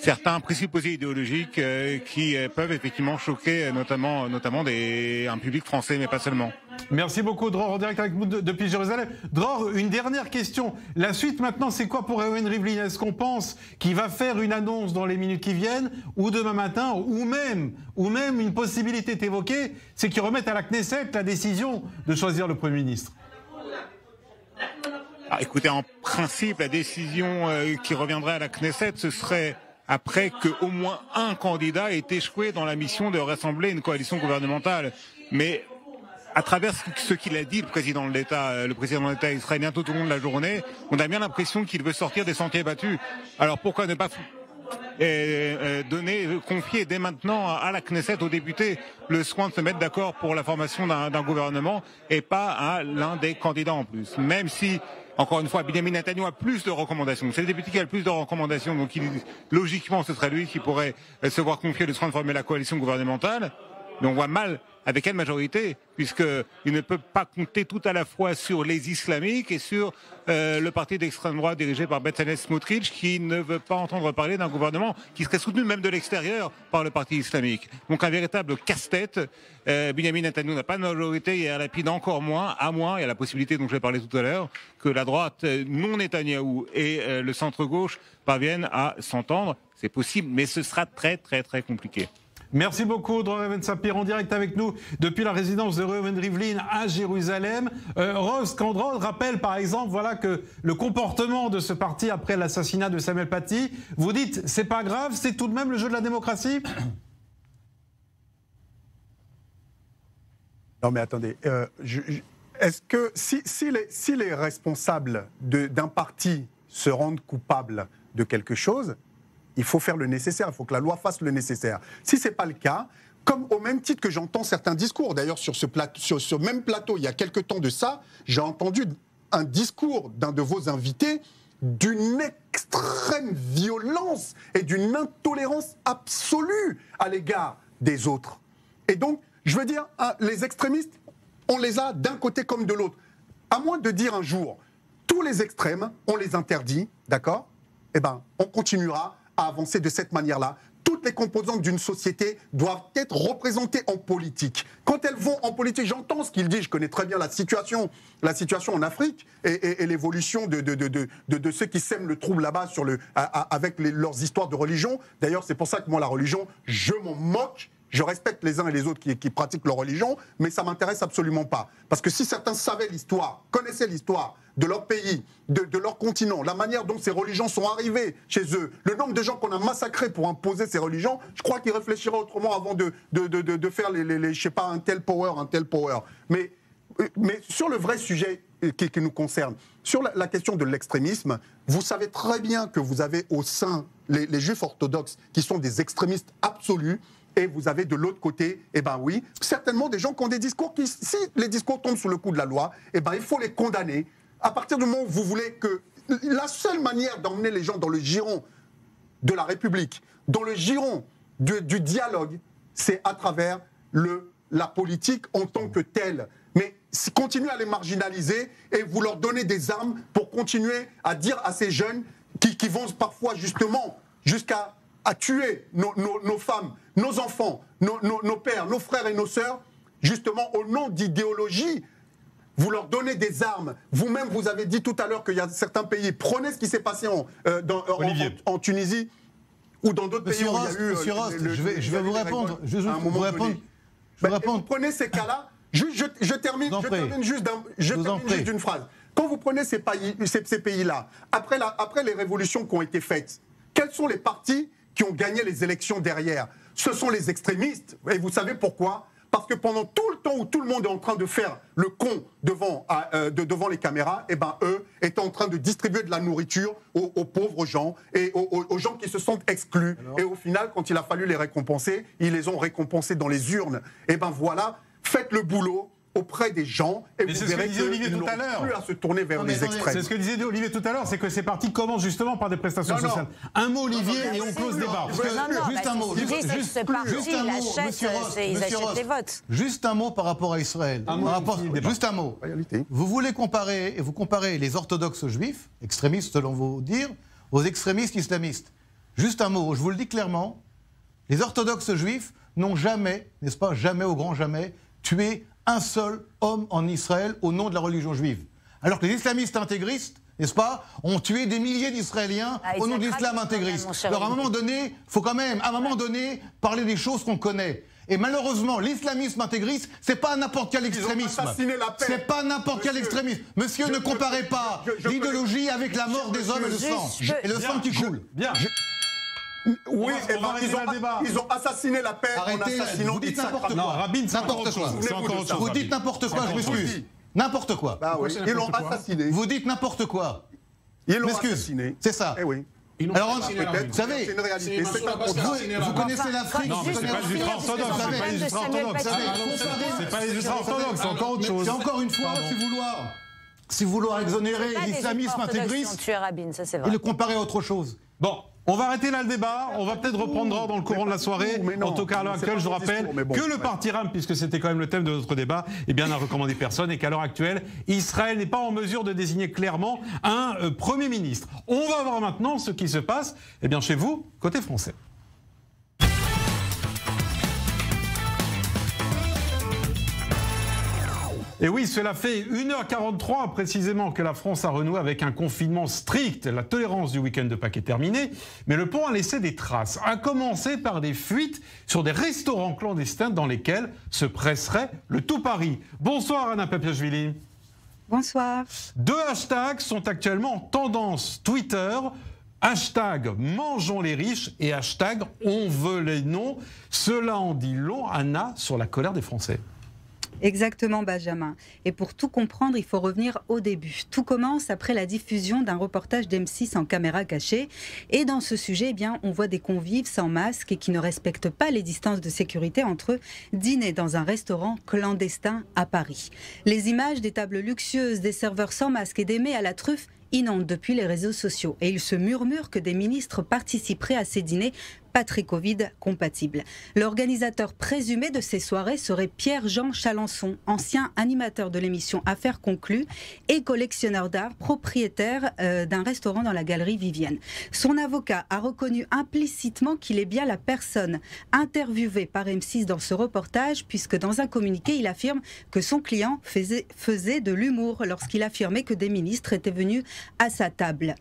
certains présupposés idéologiques euh, qui euh, peuvent effectivement choquer notamment, notamment des, un public français, mais pas seulement. Merci beaucoup, Dror, en direct avec nous depuis Jérusalem. Dror, une dernière question. La suite maintenant, c'est quoi pour Reuven Rivlin? Est-ce qu'on pense qu'il va faire une annonce dans les minutes qui viennent, ou demain matin, ou même, ou même une possibilité est évoquée, c'est qu'il remette à la Knesset la décision de choisir le Premier ministre? Ah, écoutez, en principe, la décision euh, qui reviendrait à la Knesset, ce serait après qu'au moins un candidat ait échoué dans la mission de rassembler une coalition gouvernementale. Mais à travers ce qu'il a dit, le président de l'État, le président de l'État israélien, tout au long de la journée, on a bien l'impression qu'il veut sortir des sentiers battus. Alors pourquoi ne pas et donner, confier dès maintenant à la Knesset, aux députés, le soin de se mettre d'accord pour la formation d'un gouvernement et pas à l'un des candidats en plus. Même si, encore une fois, Benjamin Netanyahu a plus de recommandations. C'est le député qui a le plus de recommandations, donc il, logiquement ce serait lui qui pourrait se voir confier le soin de former la coalition gouvernementale. Mais on voit mal avec quelle majorité, puisqu'il ne peut pas compter tout à la fois sur les islamiques et sur euh, le parti d'extrême droite dirigé par Bezalel Smotrich, qui ne veut pas entendre parler d'un gouvernement qui serait soutenu même de l'extérieur par le parti islamique. Donc un véritable casse-tête. Euh, Benjamin Netanyahu n'a pas de majorité, Yair Lapid encore moins, à moins, il y a la possibilité dont je vais parler tout à l'heure, que la droite non Netanyahou et euh, le centre-gauche parviennent à s'entendre. C'est possible, mais ce sera très très très compliqué. Merci beaucoup, Dror Even Sapir, en direct avec nous depuis la résidence de Reuven Rivlin à Jérusalem. Euh, Rost, quand Dror rappelle par exemple voilà, que le comportement de ce parti après l'assassinat de Samuel Paty, vous dites c'est pas grave, c'est tout de même le jeu de la démocratie? Non mais attendez, euh, est-ce que si, si, les, si les responsables d'un parti se rendent coupables de quelque chose, il faut faire le nécessaire, il faut que la loi fasse le nécessaire. Si ce n'est pas le cas, comme au même titre que j'entends certains discours, d'ailleurs sur ce, plateau, sur ce même plateau, il y a quelque temps de ça, j'ai entendu un discours d'un de vos invités d'une extrême violence et d'une intolérance absolue à l'égard des autres. Et donc, je veux dire, les extrémistes, on les a d'un côté comme de l'autre. À moins de dire un jour, tous les extrêmes, on les interdit, d'accord? Eh bien, on continuera à avancer de cette manière-là. Toutes les composantes d'une société doivent être représentées en politique. Quand elles vont en politique, j'entends ce qu'il dit, je connais très bien la situation, la situation en Afrique et, et, et l'évolution de, de, de, de, de, de ceux qui sèment le trouble là-bas sur le, à, à, avec les, leurs histoires de religion. D'ailleurs, c'est pour ça que moi, la religion, je m'en moque. Je respecte les uns et les autres qui, qui pratiquent leur religion, mais ça ne m'intéresse absolument pas. Parce que si certains savaient l'histoire, connaissaient l'histoire de leur pays, de, de leur continent, la manière dont ces religions sont arrivées chez eux, le nombre de gens qu'on a massacrés pour imposer ces religions, je crois qu'ils réfléchiraient autrement avant de, de, de, de, de faire les, les, les, je sais pas, un tel power, un tel power. Mais, mais sur le vrai sujet qui, qui nous concerne, sur la, la question de l'extrémisme, vous savez très bien que vous avez au sein les, les juifs orthodoxes qui sont des extrémistes absolus. Et vous avez de l'autre côté, eh ben oui, certainement des gens qui ont des discours qui, si les discours tombent sous le coup de la loi, eh ben il faut les condamner. À partir du moment où vous voulez que la seule manière d'emmener les gens dans le giron de la République, dans le giron du, du dialogue, c'est à travers le, la politique en tant que telle. Mais continuez à les marginaliser et vous leur donnez des armes pour continuer à dire à ces jeunes qui, qui vont parfois justement jusqu'à à tuer nos, nos, nos femmes, nos enfants, nos, nos, nos pères, nos frères et nos sœurs, justement au nom d'idéologie. Vous leur donnez des armes. Vous-même, vous avez dit tout à l'heure qu'il y a certains pays. Prenez ce qui s'est passé en, euh, dans, en, en, en Tunisie ou dans d'autres pays où Rost, il y a eu... Monsieur Rost, je vais vous répondre. Je vais vous répondre. Prenez ces cas-là. Juste, je, je termine, je termine juste, je termine juste d'une phrase. Quand vous prenez ces pays-là, ces, ces pays après, après les révolutions qui ont été faites, quels sont les partis qui ont gagné les élections derrière? Ce sont les extrémistes. Et vous savez pourquoi? Parce que pendant tout le temps où tout le monde est en train de faire le con devant, euh, de, devant les caméras, et ben eux étaient en train de distribuer de la nourriture aux, aux pauvres gens et aux, aux gens qui se sont exclus. Alors... Et au final, quand il a fallu les récompenser, ils les ont récompensés dans les urnes. Et ben voilà, faites le boulot auprès des gens et mais vous verrez qu'ils n'auront plus à se tourner vers non, les extrêmes. C'est ce que disait Olivier tout à l'heure, c'est que ces partis commencent justement par des prestations non, sociales. Non. Un mot Olivier non, non, et on close le débat. Juste un mot. Juste un mot. Juste un mot par rapport à Israël. Un mot, rapport, juste un mot. Vous voulez comparer et vous comparez les orthodoxes juifs, extrémistes selon vos dires, aux extrémistes islamistes. Juste un mot. Je vous le dis clairement, les orthodoxes juifs n'ont jamais, n'est-ce pas, jamais au grand jamais, tué un seul homme en Israël au nom de la religion juive. Alors que les islamistes intégristes, n'est-ce pas, ont tué des milliers d'Israéliens ah, au nom de l'islam intégriste. Alors à un moment donné, il faut quand même, à un moment donné, parler des choses qu'on connaît. Et malheureusement, l'islamisme intégriste, c'est pas n'importe quel extrémisme. C'est pas n'importe quel extrémisme. Monsieur, je, ne comparez je, pas l'idéologie avec la mort je, des hommes je, et le je, sang. Je, et le bien, sang qui coule. Bien. Je, Oui, on et on ben, ils, ont, débat. ils ont assassiné la paix. Arrêtez, en assassinant vous dites n'importe quoi. Rabin, n'importe quoi. Vous, vous dites n'importe quoi, je m'excuse. N'importe quoi. Bah oui, ils l'ont assassiné. Vous dites n'importe quoi. Ils l'ont assassiné. C'est ça. Eh oui. Alors, vous savez, vous connaissez l'Afrique. Non, c'est pas les ultra-orthodoxes, c'est pas les ultra-orthodoxes. C'est pas les ultra-orthodoxes, c'est encore autre chose. C'est encore une fois, si vouloir, si vouloir exonérer l'islamisme intégriste, et le comparer à autre chose. Bon. On va arrêter là le débat, on va peut-être reprendre dans le courant de la soirée. En tout cas, à l'heure actuelle, je rappelle que le Parti Ram, puisque c'était quand même le thème de notre débat, eh bien, n'a recommandé personne et qu'à l'heure actuelle, Israël n'est pas en mesure de désigner clairement un euh, Premier ministre. On va voir maintenant ce qui se passe eh bien, chez vous, côté français. Et oui, cela fait une heure quarante-trois précisément que la France a renoué avec un confinement strict. La tolérance du week-end de Pâques est terminée, mais le pont a laissé des traces, à commencer par des fuites sur des restaurants clandestins dans lesquels se presserait le tout Paris. Bonsoir Anna Pacquier-Juilly. Bonsoir. Deux hashtags sont actuellement en tendance Twitter. Hashtag mangeons les riches et hashtag on veut les noms. Cela en dit long, Anna, sur la colère des Français. Exactement, Benjamin. Et pour tout comprendre, il faut revenir au début. Tout commence après la diffusion d'un reportage d'M six en caméra cachée. Et dans ce sujet, eh bien, on voit des convives sans masque et qui ne respectent pas les distances de sécurité entre eux dîner dans un restaurant clandestin à Paris. Les images des tables luxueuses, des serveurs sans masque et des mets à la truffe inondent depuis les réseaux sociaux. Et il se murmure que des ministres participeraient à ces dîners pas très Covid compatible. L'organisateur présumé de ces soirées serait Pierre-Jean Chalençon, ancien animateur de l'émission Affaires conclues et collectionneur d'art, propriétaire euh, d'un restaurant dans la galerie Vivienne. Son avocat a reconnu implicitement qu'il est bien la personne interviewée par M six dans ce reportage, puisque dans un communiqué, il affirme que son client faisait, faisait de l'humour lorsqu'il affirmait que des ministres étaient venus à sa table.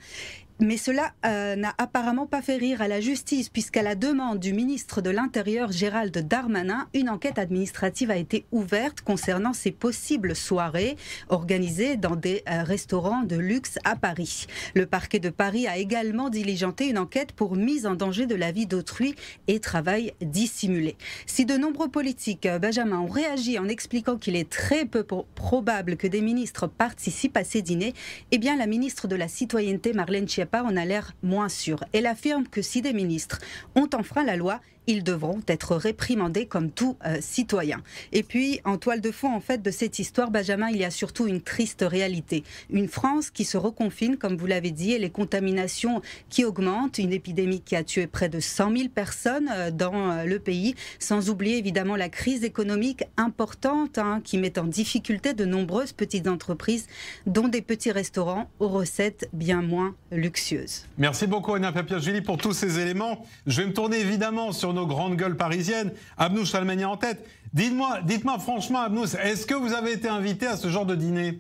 Mais cela euh, n'a apparemment pas fait rire à la justice, puisqu'à la demande du ministre de l'Intérieur, Gérald Darmanin, une enquête administrative a été ouverte concernant ces possibles soirées organisées dans des euh, restaurants de luxe à Paris. Le parquet de Paris a également diligenté une enquête pour mise en danger de la vie d'autrui et travail dissimulé. Si de nombreux politiques, euh, Benjamin, ont réagi en expliquant qu'il est très peu probable que des ministres participent à ces dîners, eh bien la ministre de la Citoyenneté, Marlène Schiappa, on a l'air moins sûr. Elle affirme que si des ministres ont enfreint la loi, ils devront être réprimandés comme tout euh, citoyen. Et puis, en toile de fond, en fait, de cette histoire, Benjamin, il y a surtout une triste réalité. Une France qui se reconfine, comme vous l'avez dit, et les contaminations qui augmentent, une épidémie qui a tué près de cent mille personnes euh, dans euh, le pays, sans oublier évidemment la crise économique importante hein, qui met en difficulté de nombreuses petites entreprises, dont des petits restaurants aux recettes bien moins luxueuses. Merci beaucoup, Anna Pacquier-Juilly, pour tous ces éléments. Je vais me tourner évidemment sur nos grandes gueules parisiennes, Abnousse Shalmani en tête. Dites-moi, dites-moi franchement, Abnousse, est-ce que vous avez été invité à ce genre de dîner ?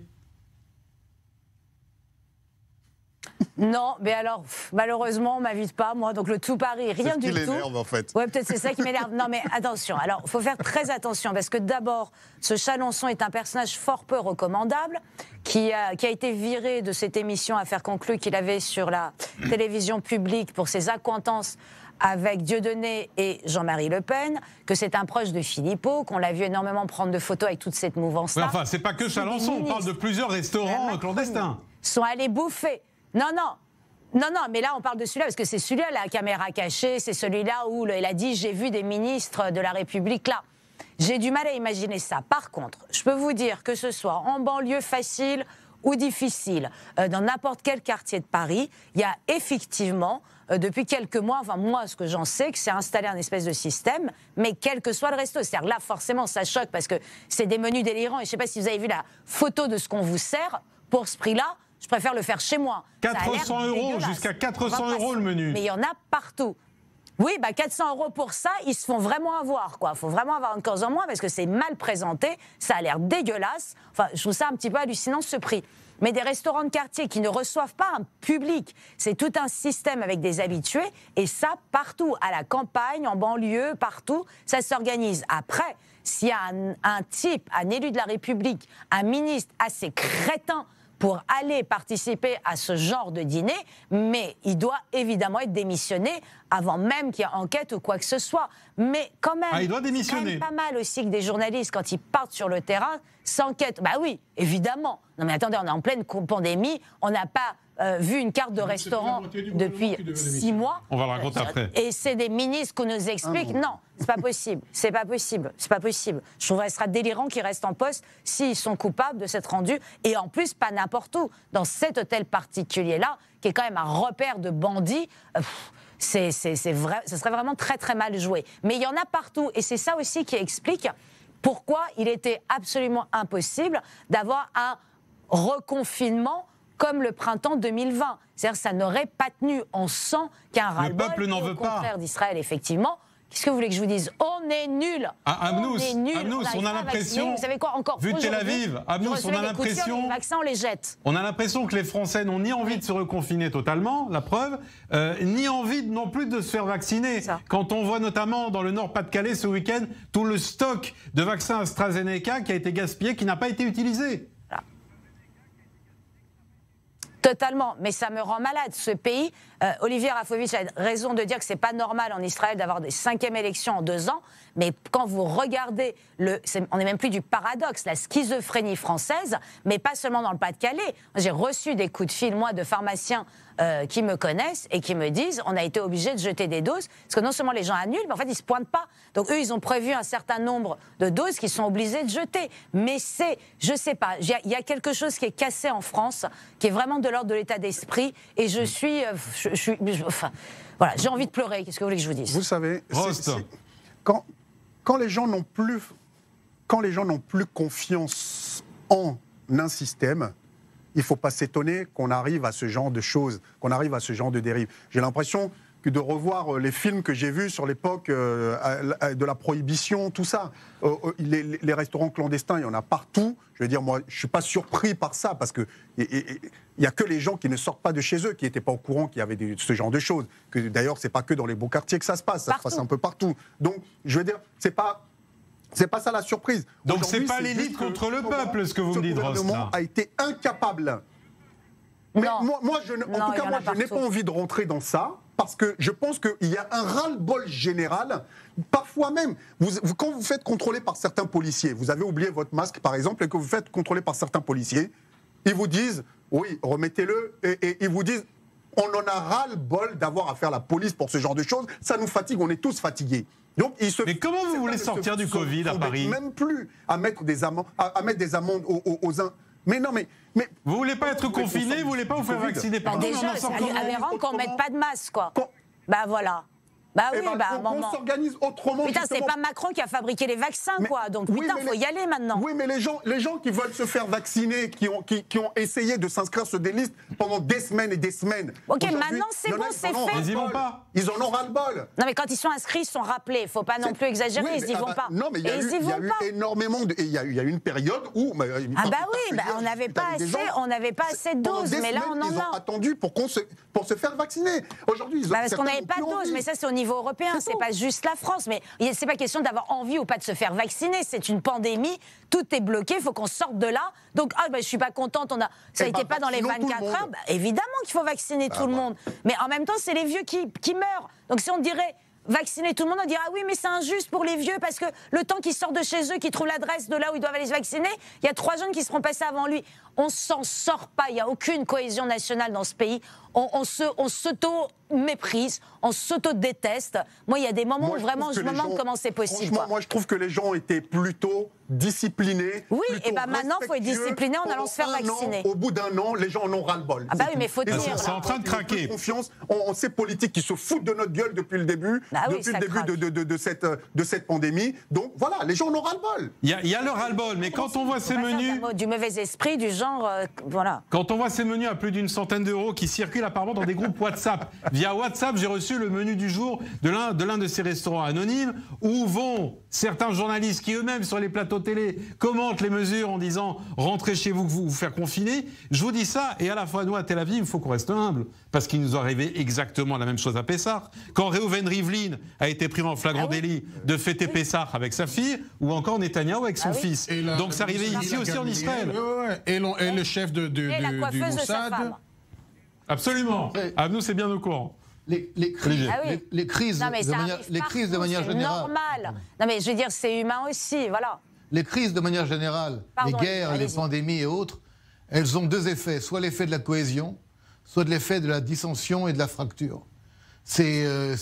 Non, mais alors, pff, malheureusement, on m'invite pas, moi, donc le tout Paris, rien du tout. C'est ce qui l'énerve, en fait. Ouais, peut-être c'est ça qui m'énerve. Non, mais attention, alors, il faut faire très attention, parce que d'abord, ce Chalençon est un personnage fort peu recommandable, qui a, qui a été viré de cette émission Affaires conclues qu'il avait sur la télévision publique pour ses accointances avec Dieudonné et Jean-Marie Le Pen, que c'est un proche de Philippot, qu'on l'a vu énormément prendre de photos avec toute cette mouvance-là. Oui, enfin, c'est pas que Chalençon, on parle de plusieurs restaurants clandestins. Ils sont allés bouffer. Non, non, non, non, mais là on parle de celui-là, parce que c'est celui-là, la caméra cachée, c'est celui-là où il a dit « j'ai vu des ministres de la République là ». J'ai du mal à imaginer ça. Par contre, je peux vous dire que ce soit en banlieue facile ou difficile, euh, dans n'importe quel quartier de Paris, il y a effectivement, euh, depuis quelques mois, enfin moi ce que j'en sais, que c'est installé un espèce de système, mais quel que soit le resto. C'est-à-dire là forcément ça choque parce que c'est des menus délirants, et je ne sais pas si vous avez vu la photo de ce qu'on vous sert pour ce prix-là. Je préfère le faire chez moi. quatre cents euros, jusqu'à quatre cents euros le menu. Mais il y en a partout. Oui, bah quatre cents euros pour ça, ils se font vraiment avoir, quoi. Il faut vraiment avoir une cause en moins parce que c'est mal présenté, ça a l'air dégueulasse. Enfin, je trouve ça un petit peu hallucinant ce prix. Mais des restaurants de quartier qui ne reçoivent pas un public, c'est tout un système avec des habitués, et ça partout, à la campagne, en banlieue, partout, ça s'organise. Après, s'il y a un, un type, un élu de la République, un ministre assez crétin, pour aller participer à ce genre de dîner, mais il doit évidemment être démissionné avant même qu'il y ait enquête ou quoi que ce soit. Mais quand même, ah, il doit démissionner. C'est quand même pas mal aussi que des journalistes, quand ils partent sur le terrain, s'enquêtent. Bah oui, évidemment. Non mais attendez, on est en pleine pandémie, on n'a pas euh, vu une carte de non, restaurant depuis six mois. On va le raconter après. Et c'est des ministres qu'on nous explique. Ah, non, c'est pas possible, c'est pas possible, c'est pas possible. Je trouverais que ce sera délirant qu'ils restent en poste s'ils sont coupables de s'être rendus. Et en plus, pas n'importe où. Dans cet hôtel particulier-là, qui est quand même un repère de bandits, euh, pff, c'est, c'est, c'est vrai, ça serait vraiment très très mal joué. Mais il y en a partout. Et c'est ça aussi qui explique pourquoi il était absolument impossible d'avoir un reconfinement comme le printemps deux mille vingt. C'est-à-dire que ça n'aurait pas tenu. On sent qu'il y a un ras-le-bol. Le peuple n'en veut pas. Au contraire d'Israël, effectivement. Qu'est-ce que vous voulez que je vous dise? On est nuls. Ah, Abnousse, on est nuls. Abnousse, on, on a l'impression. Vous savez quoi encore? Vu Tel Aviv, Abnousse, on a l'impression. Les vaccins, on les jette. On a l'impression que les Français n'ont ni envie oui. de se reconfiner totalement, la preuve, euh, ni envie non plus de se faire vacciner. Quand on voit notamment dans le Nord-Pas-de-Calais ce week-end tout le stock de vaccins AstraZeneca qui a été gaspillé, qui n'a pas été utilisé. Totalement, mais ça me rend malade, ce pays. Euh, Olivier Rafowicz a raison de dire que c'est pas normal en Israël d'avoir des cinquièmes élections en deux ans, mais quand vous regardez, le, est, on n'est même plus du paradoxe, la schizophrénie française, mais pas seulement dans le Pas-de-Calais. J'ai reçu des coups de fil, moi, de pharmaciens euh, qui me connaissent et qui me disent on a été obligés de jeter des doses, parce que non seulement les gens annulent, mais en fait, ils se pointent pas. Donc eux, ils ont prévu un certain nombre de doses qu'ils sont obligés de jeter. Mais c'est, je sais pas, il y, y a quelque chose qui est cassé en France, qui est vraiment de de l'état d'esprit, et je suis... Je, je, je, enfin, voilà, j'ai envie de pleurer, qu'est-ce que vous voulez que je vous dise? Vous savez, Rost. C'est, c'est, quand, quand les gens n'ont plus, quand les gens n'ont plus confiance en un système, il ne faut pas s'étonner qu'on arrive à ce genre de choses, qu'on arrive à ce genre de dérive. J'ai l'impression que de revoir les films que j'ai vus sur l'époque euh, de la Prohibition, tout ça. Euh, les, les restaurants clandestins, il y en a partout. Je veux dire, moi, je ne suis pas surpris par ça, parce que il n'y a que les gens qui ne sortent pas de chez eux, qui n'étaient pas au courant qu'il y avait des, ce genre de choses. D'ailleurs, ce n'est pas que dans les beaux quartiers que ça se passe, ça partout. Se passe un peu partout. Donc, je veux dire, ce n'est pas... C'est pas ça la surprise. Donc c'est pas l'élite contre le peuple, ce que vous me dites, Rost. Le gouvernement a été incapable. Mais non. moi, moi je ne, en non, tout cas, moi, je n'ai pas envie de rentrer dans ça, parce que je pense qu'il y a un ras-le-bol général. Parfois même, vous, vous, quand vous faites contrôler par certains policiers, vous avez oublié votre masque, par exemple, et que vous faites contrôler par certains policiers, ils vous disent, oui, remettez-le, et, et ils vous disent, on en a ras-le-bol d'avoir à faire la police pour ce genre de choses, ça nous fatigue, on est tous fatigués. Donc, il se mais comment vous voulez sortir du Covid à Paris? Même plus à mettre des amendes, à, à mettre des amendes aux, aux, aux uns. Mais non, mais, mais vous voulez pas être confiné, vous voulez pas vous faire vacciner. Pardon, déjà, c'est aberrant qu'on mette pas de masque, quoi. Quand... Bah voilà. Bah oui, bah, bah, on, on s'organise autrement. Putain, justement... c'est pas Macron qui a fabriqué les vaccins, mais, quoi. Donc, oui, putain, il faut les... y aller maintenant. Oui, mais les gens, les gens qui veulent se faire vacciner, qui ont, qui, qui ont essayé de s'inscrire sur des listes pendant des semaines et des semaines. Ok, maintenant, c'est bon, c'est fait. Ils y vont pas. Ils en ont ras-le-bol. Non, mais quand ils sont inscrits, ils sont rappelés. Faut pas non plus exagérer, oui, ils n'y ah, vont bah, pas. Non, mais il y a, eu, y y a eu énormément de... Et il y, y a eu une période où... Bah, ah bah oui, bah, on n'avait pas assez de doses, mais là, on en a. Ils ont attendu pour se faire vacciner. Aujourd'hui, ils ont... Parce qu'on n'avait pas de doses, mais ça, c'est au niveau européen, c'est pas juste la France, mais c'est pas question d'avoir envie ou pas de se faire vacciner, c'est une pandémie, tout est bloqué, il faut qu'on sorte de là, donc ah ben, je suis pas contente, on a... ça n'était pas dans les vingt-quatre heures, bah, évidemment qu'il faut vacciner ah tout bah. le monde, mais en même temps c'est les vieux qui, qui meurent, donc si on dirait vacciner tout le monde, on dirait ah oui mais c'est injuste pour les vieux parce que le temps qu'ils sortent de chez eux, qu'ils trouvent l'adresse de là où ils doivent aller se vacciner, il y a trois jeunes qui seront passés avant lui, on s'en sort pas, il n'y a aucune cohésion nationale dans ce pays. On, on, se, on s'auto-méprise, on s'auto-déteste. Moi, il y a des moments moi, où vraiment je me demande comment c'est possible. Franchement, quoi. Moi, je trouve que les gens étaient plutôt disciplinés. Oui, plutôt et bien maintenant, il faut être discipliné en allant se faire vacciner. An, au bout d'un an, les gens en ont ras-le-bol. Ah bah oui, mais il faut tenir. C'est en train de craquer. Confiance. On, on sait politiques qui se foutent de notre gueule depuis le début, bah oui, depuis le début de, de, de, de, cette, de cette pandémie. Donc voilà, les gens en ont ras-le-bol. Il y, y a le ras-le-bol, mais quand on, on voit ces menus... Du mauvais esprit, du genre... Euh, voilà. Quand on voit ces menus à plus d'une centaine d'euros qui circulent apparemment dans des groupes WhatsApp. Via WhatsApp, j'ai reçu le menu du jour de l'un de l'un de ces restaurants anonymes où vont certains journalistes qui eux-mêmes sur les plateaux télé commentent les mesures en disant « rentrez chez vous, vous vous faire confiner ». Je vous dis ça, et à la fois nous à Tel Aviv, il faut qu'on reste humble, parce qu'il nous est arrivé exactement la même chose à Pessah. Quand Reuven Rivlin a été pris en flagrant ah oui. délit de fêter oui. Pessah avec sa fille, ou encore Netanyahu avec son ah oui. fils. La, donc c'est arrivé ici aussi en Israël. Et, l et le chef de, de, et du, la du Mossad. Absolument. Abnou, c'est bien au courant. Les, les, crises, ah oui. les, les crises, non, de manière, les crises de manière générale. C'est normal. Non mais je veux dire, c'est humain aussi, voilà. Les crises de manière générale, Pardon, les guerres, les pandémies et autres, elles ont deux effets, soit l'effet de la cohésion, soit l'effet de la dissension et de la fracture. C'est euh,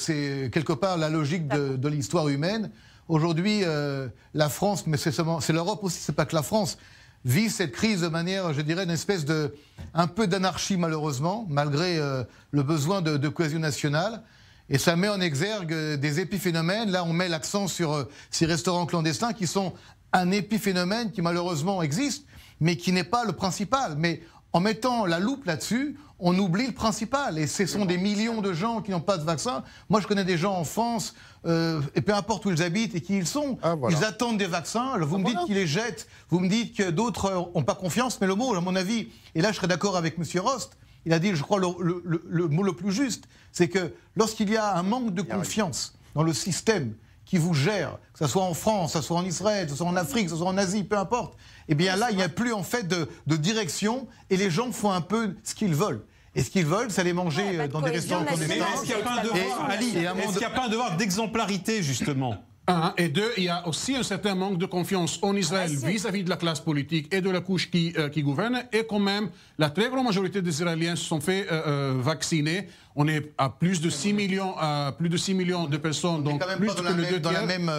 quelque part la logique de, de l'histoire humaine. Aujourd'hui, euh, la France, mais c'est l'Europe aussi, c'est pas que la France, vit cette crise de manière, je dirais, une espèce de, un peu d'anarchie malheureusement, malgré euh, le besoin de, de cohésion nationale. Et ça met en exergue des épiphénomènes. Là, on met l'accent sur euh, ces restaurants clandestins qui sont un épiphénomène qui malheureusement existe, mais qui n'est pas le principal. Mais en mettant la loupe là-dessus, on oublie le principal. Et ce sont des millions de gens qui n'ont pas de vaccin. Moi, je connais des gens en France, euh, et peu importe où ils habitent et qui ils sont, ah, voilà. ils attendent des vaccins. Alors, vous ah, me dites voilà. qu'ils les jettent, vous me dites que d'autres n'ont pas confiance, mais le mot, à mon avis, et là je serais d'accord avec M. Rost, il a dit, je crois, le, le, le, le mot le plus juste, c'est que lorsqu'il y a un manque de confiance dans le système qui vous gère, que ce soit en France, que ce soit en Israël, que ce soit en Afrique, que ce soit en Asie, peu importe, eh bien là, il n'y a plus en fait de, de direction et les gens font un peu ce qu'ils veulent. Et ce qu'ils veulent, c'est aller manger ouais, bah, dans des restaurants clandestins. Mais est-ce qu'il n'y a pas un devoir, Ali, est-ce qu'il n'y a pas un devoir d'exemplarité, justement? Un, et deux, il y a aussi un certain manque de confiance en Israël vis-à-vis -vis de la classe politique et de la couche qui, euh, qui gouverne. Et quand même, la très grande majorité des Israéliens se sont fait euh, vacciner. On est à plus de six millions, à plus de six millions de personnes. Donc, plus que le deux tiers. Dans la même,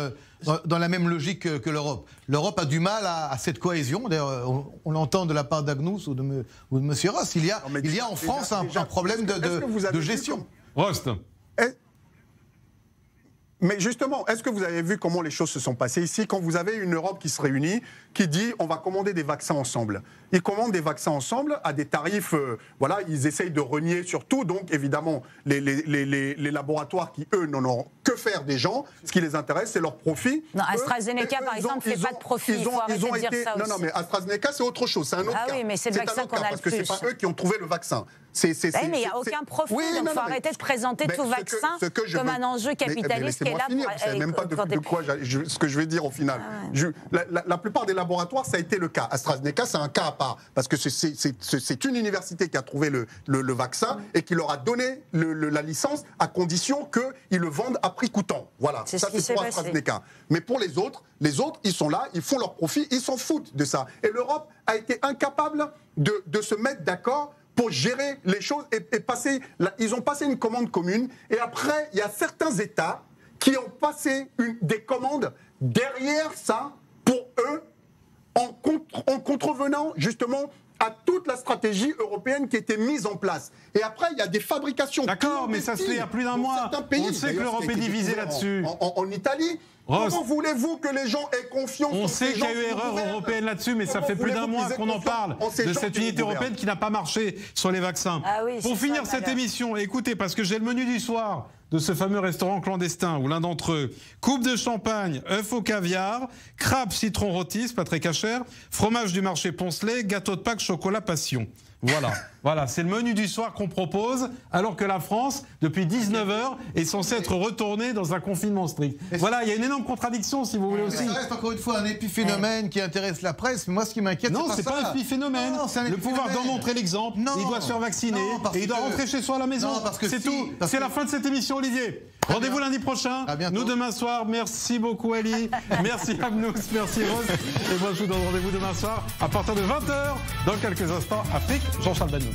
dans la même logique que, que l'Europe. L'Europe a du mal à, à cette cohésion. D'ailleurs, on, on l'entend de la part d'Agnous ou de M. Rost. Il y a, non, il y a en France déjà, un, déjà, un problème que, de, de, de gestion. Rost. Mais justement, est-ce que vous avez vu comment les choses se sont passées ici quand vous avez une Europe qui se réunit, qui dit on va commander des vaccins ensemble? Ils commandent des vaccins ensemble à des tarifs, euh, voilà, ils essayent de renier sur tout. Donc évidemment, les, les, les, les, les laboratoires qui, eux, n'en ont que faire des gens, ce qui les intéresse, c'est leur profit. Non, AstraZeneca, eux, par exemple, ne fait pas de profit, ils ont, il faut arrêter de dire été, ça aussi. Non, non, mais AstraZeneca, c'est autre chose, c'est un autre ah cas. Ah oui, mais c'est le vaccin qu'on a le plus. Parce que ce n'est pas eux qui ont trouvé le vaccin. C est, c est, c est, oui, mais il n'y a aucun profit, oui, donc il faut arrêter de présenter tout vaccin que, que comme veux... un enjeu capitaliste mais, mais qui est là finir, pour... Je ne sais même pas de, de quoi je, ce que je vais dire au final. Ah ouais. je, la, la, la plupart des laboratoires, ça a été le cas. AstraZeneca, c'est un cas à part, parce que c'est une université qui a trouvé le, le, le vaccin et qui leur a donné le, le, la licence à condition qu'ils le vendent à prix coûtant. Voilà, ça c'est pour AstraZeneca. Mais pour les autres, les autres, ils sont là, ils font leur profit, ils s'en foutent de ça. Et l'Europe a été incapable de, de se mettre d'accord pour gérer les choses et, et passer... Là, ils ont passé une commande commune et après, il y a certains États qui ont passé une, des commandes derrière ça pour eux en, contre, en contrevenant justement... à toute la stratégie européenne qui était mise en place. Et après, il y a des fabrications. D'accord, mais ça se fait il y a plus d'un mois. Pays. On sait que l'Europe est divisée là-dessus. En, en, en Italie. Rost. Comment voulez-vous que les gens aient confiance? On sait qu'il y a eu erreur européenne là-dessus, mais ça fait plus d'un mois qu'on en parle de cette unité européenne qui n'a pas marché sur les vaccins. Ah oui, pour finir cette émission, écoutez, parce que j'ai le menu du soir de ce fameux restaurant clandestin où l'un d'entre eux, coupe de champagne, œuf au caviar, crabe citron rôti, c'est pas très cachère, fromage du marché Poncelet, gâteau de Pâques, chocolat passion. Voilà, voilà, c'est le menu du soir qu'on propose, alors que la France, depuis dix-neuf heures, est censée être retournée dans un confinement strict. Voilà, il y a une énorme contradiction, si vous voulez aussi. Ça reste encore une fois un épiphénomène qui intéresse la presse, mais moi ce qui m'inquiète, c'est pas ça. Non, c'est pas un épiphénomène. Le pouvoir doit montrer l'exemple, il doit se faire vacciner, et il doit rentrer chez soi à la maison. C'est tout, c'est la fin de cette émission, Olivier. Rendez-vous lundi prochain, nous demain soir. Merci beaucoup Ali, merci Abnousse, merci Rost. Et moi je vous donne rendez-vous demain soir à partir de vingt heures, dans quelques instants, Afrique, Jean-Charles Dagnon.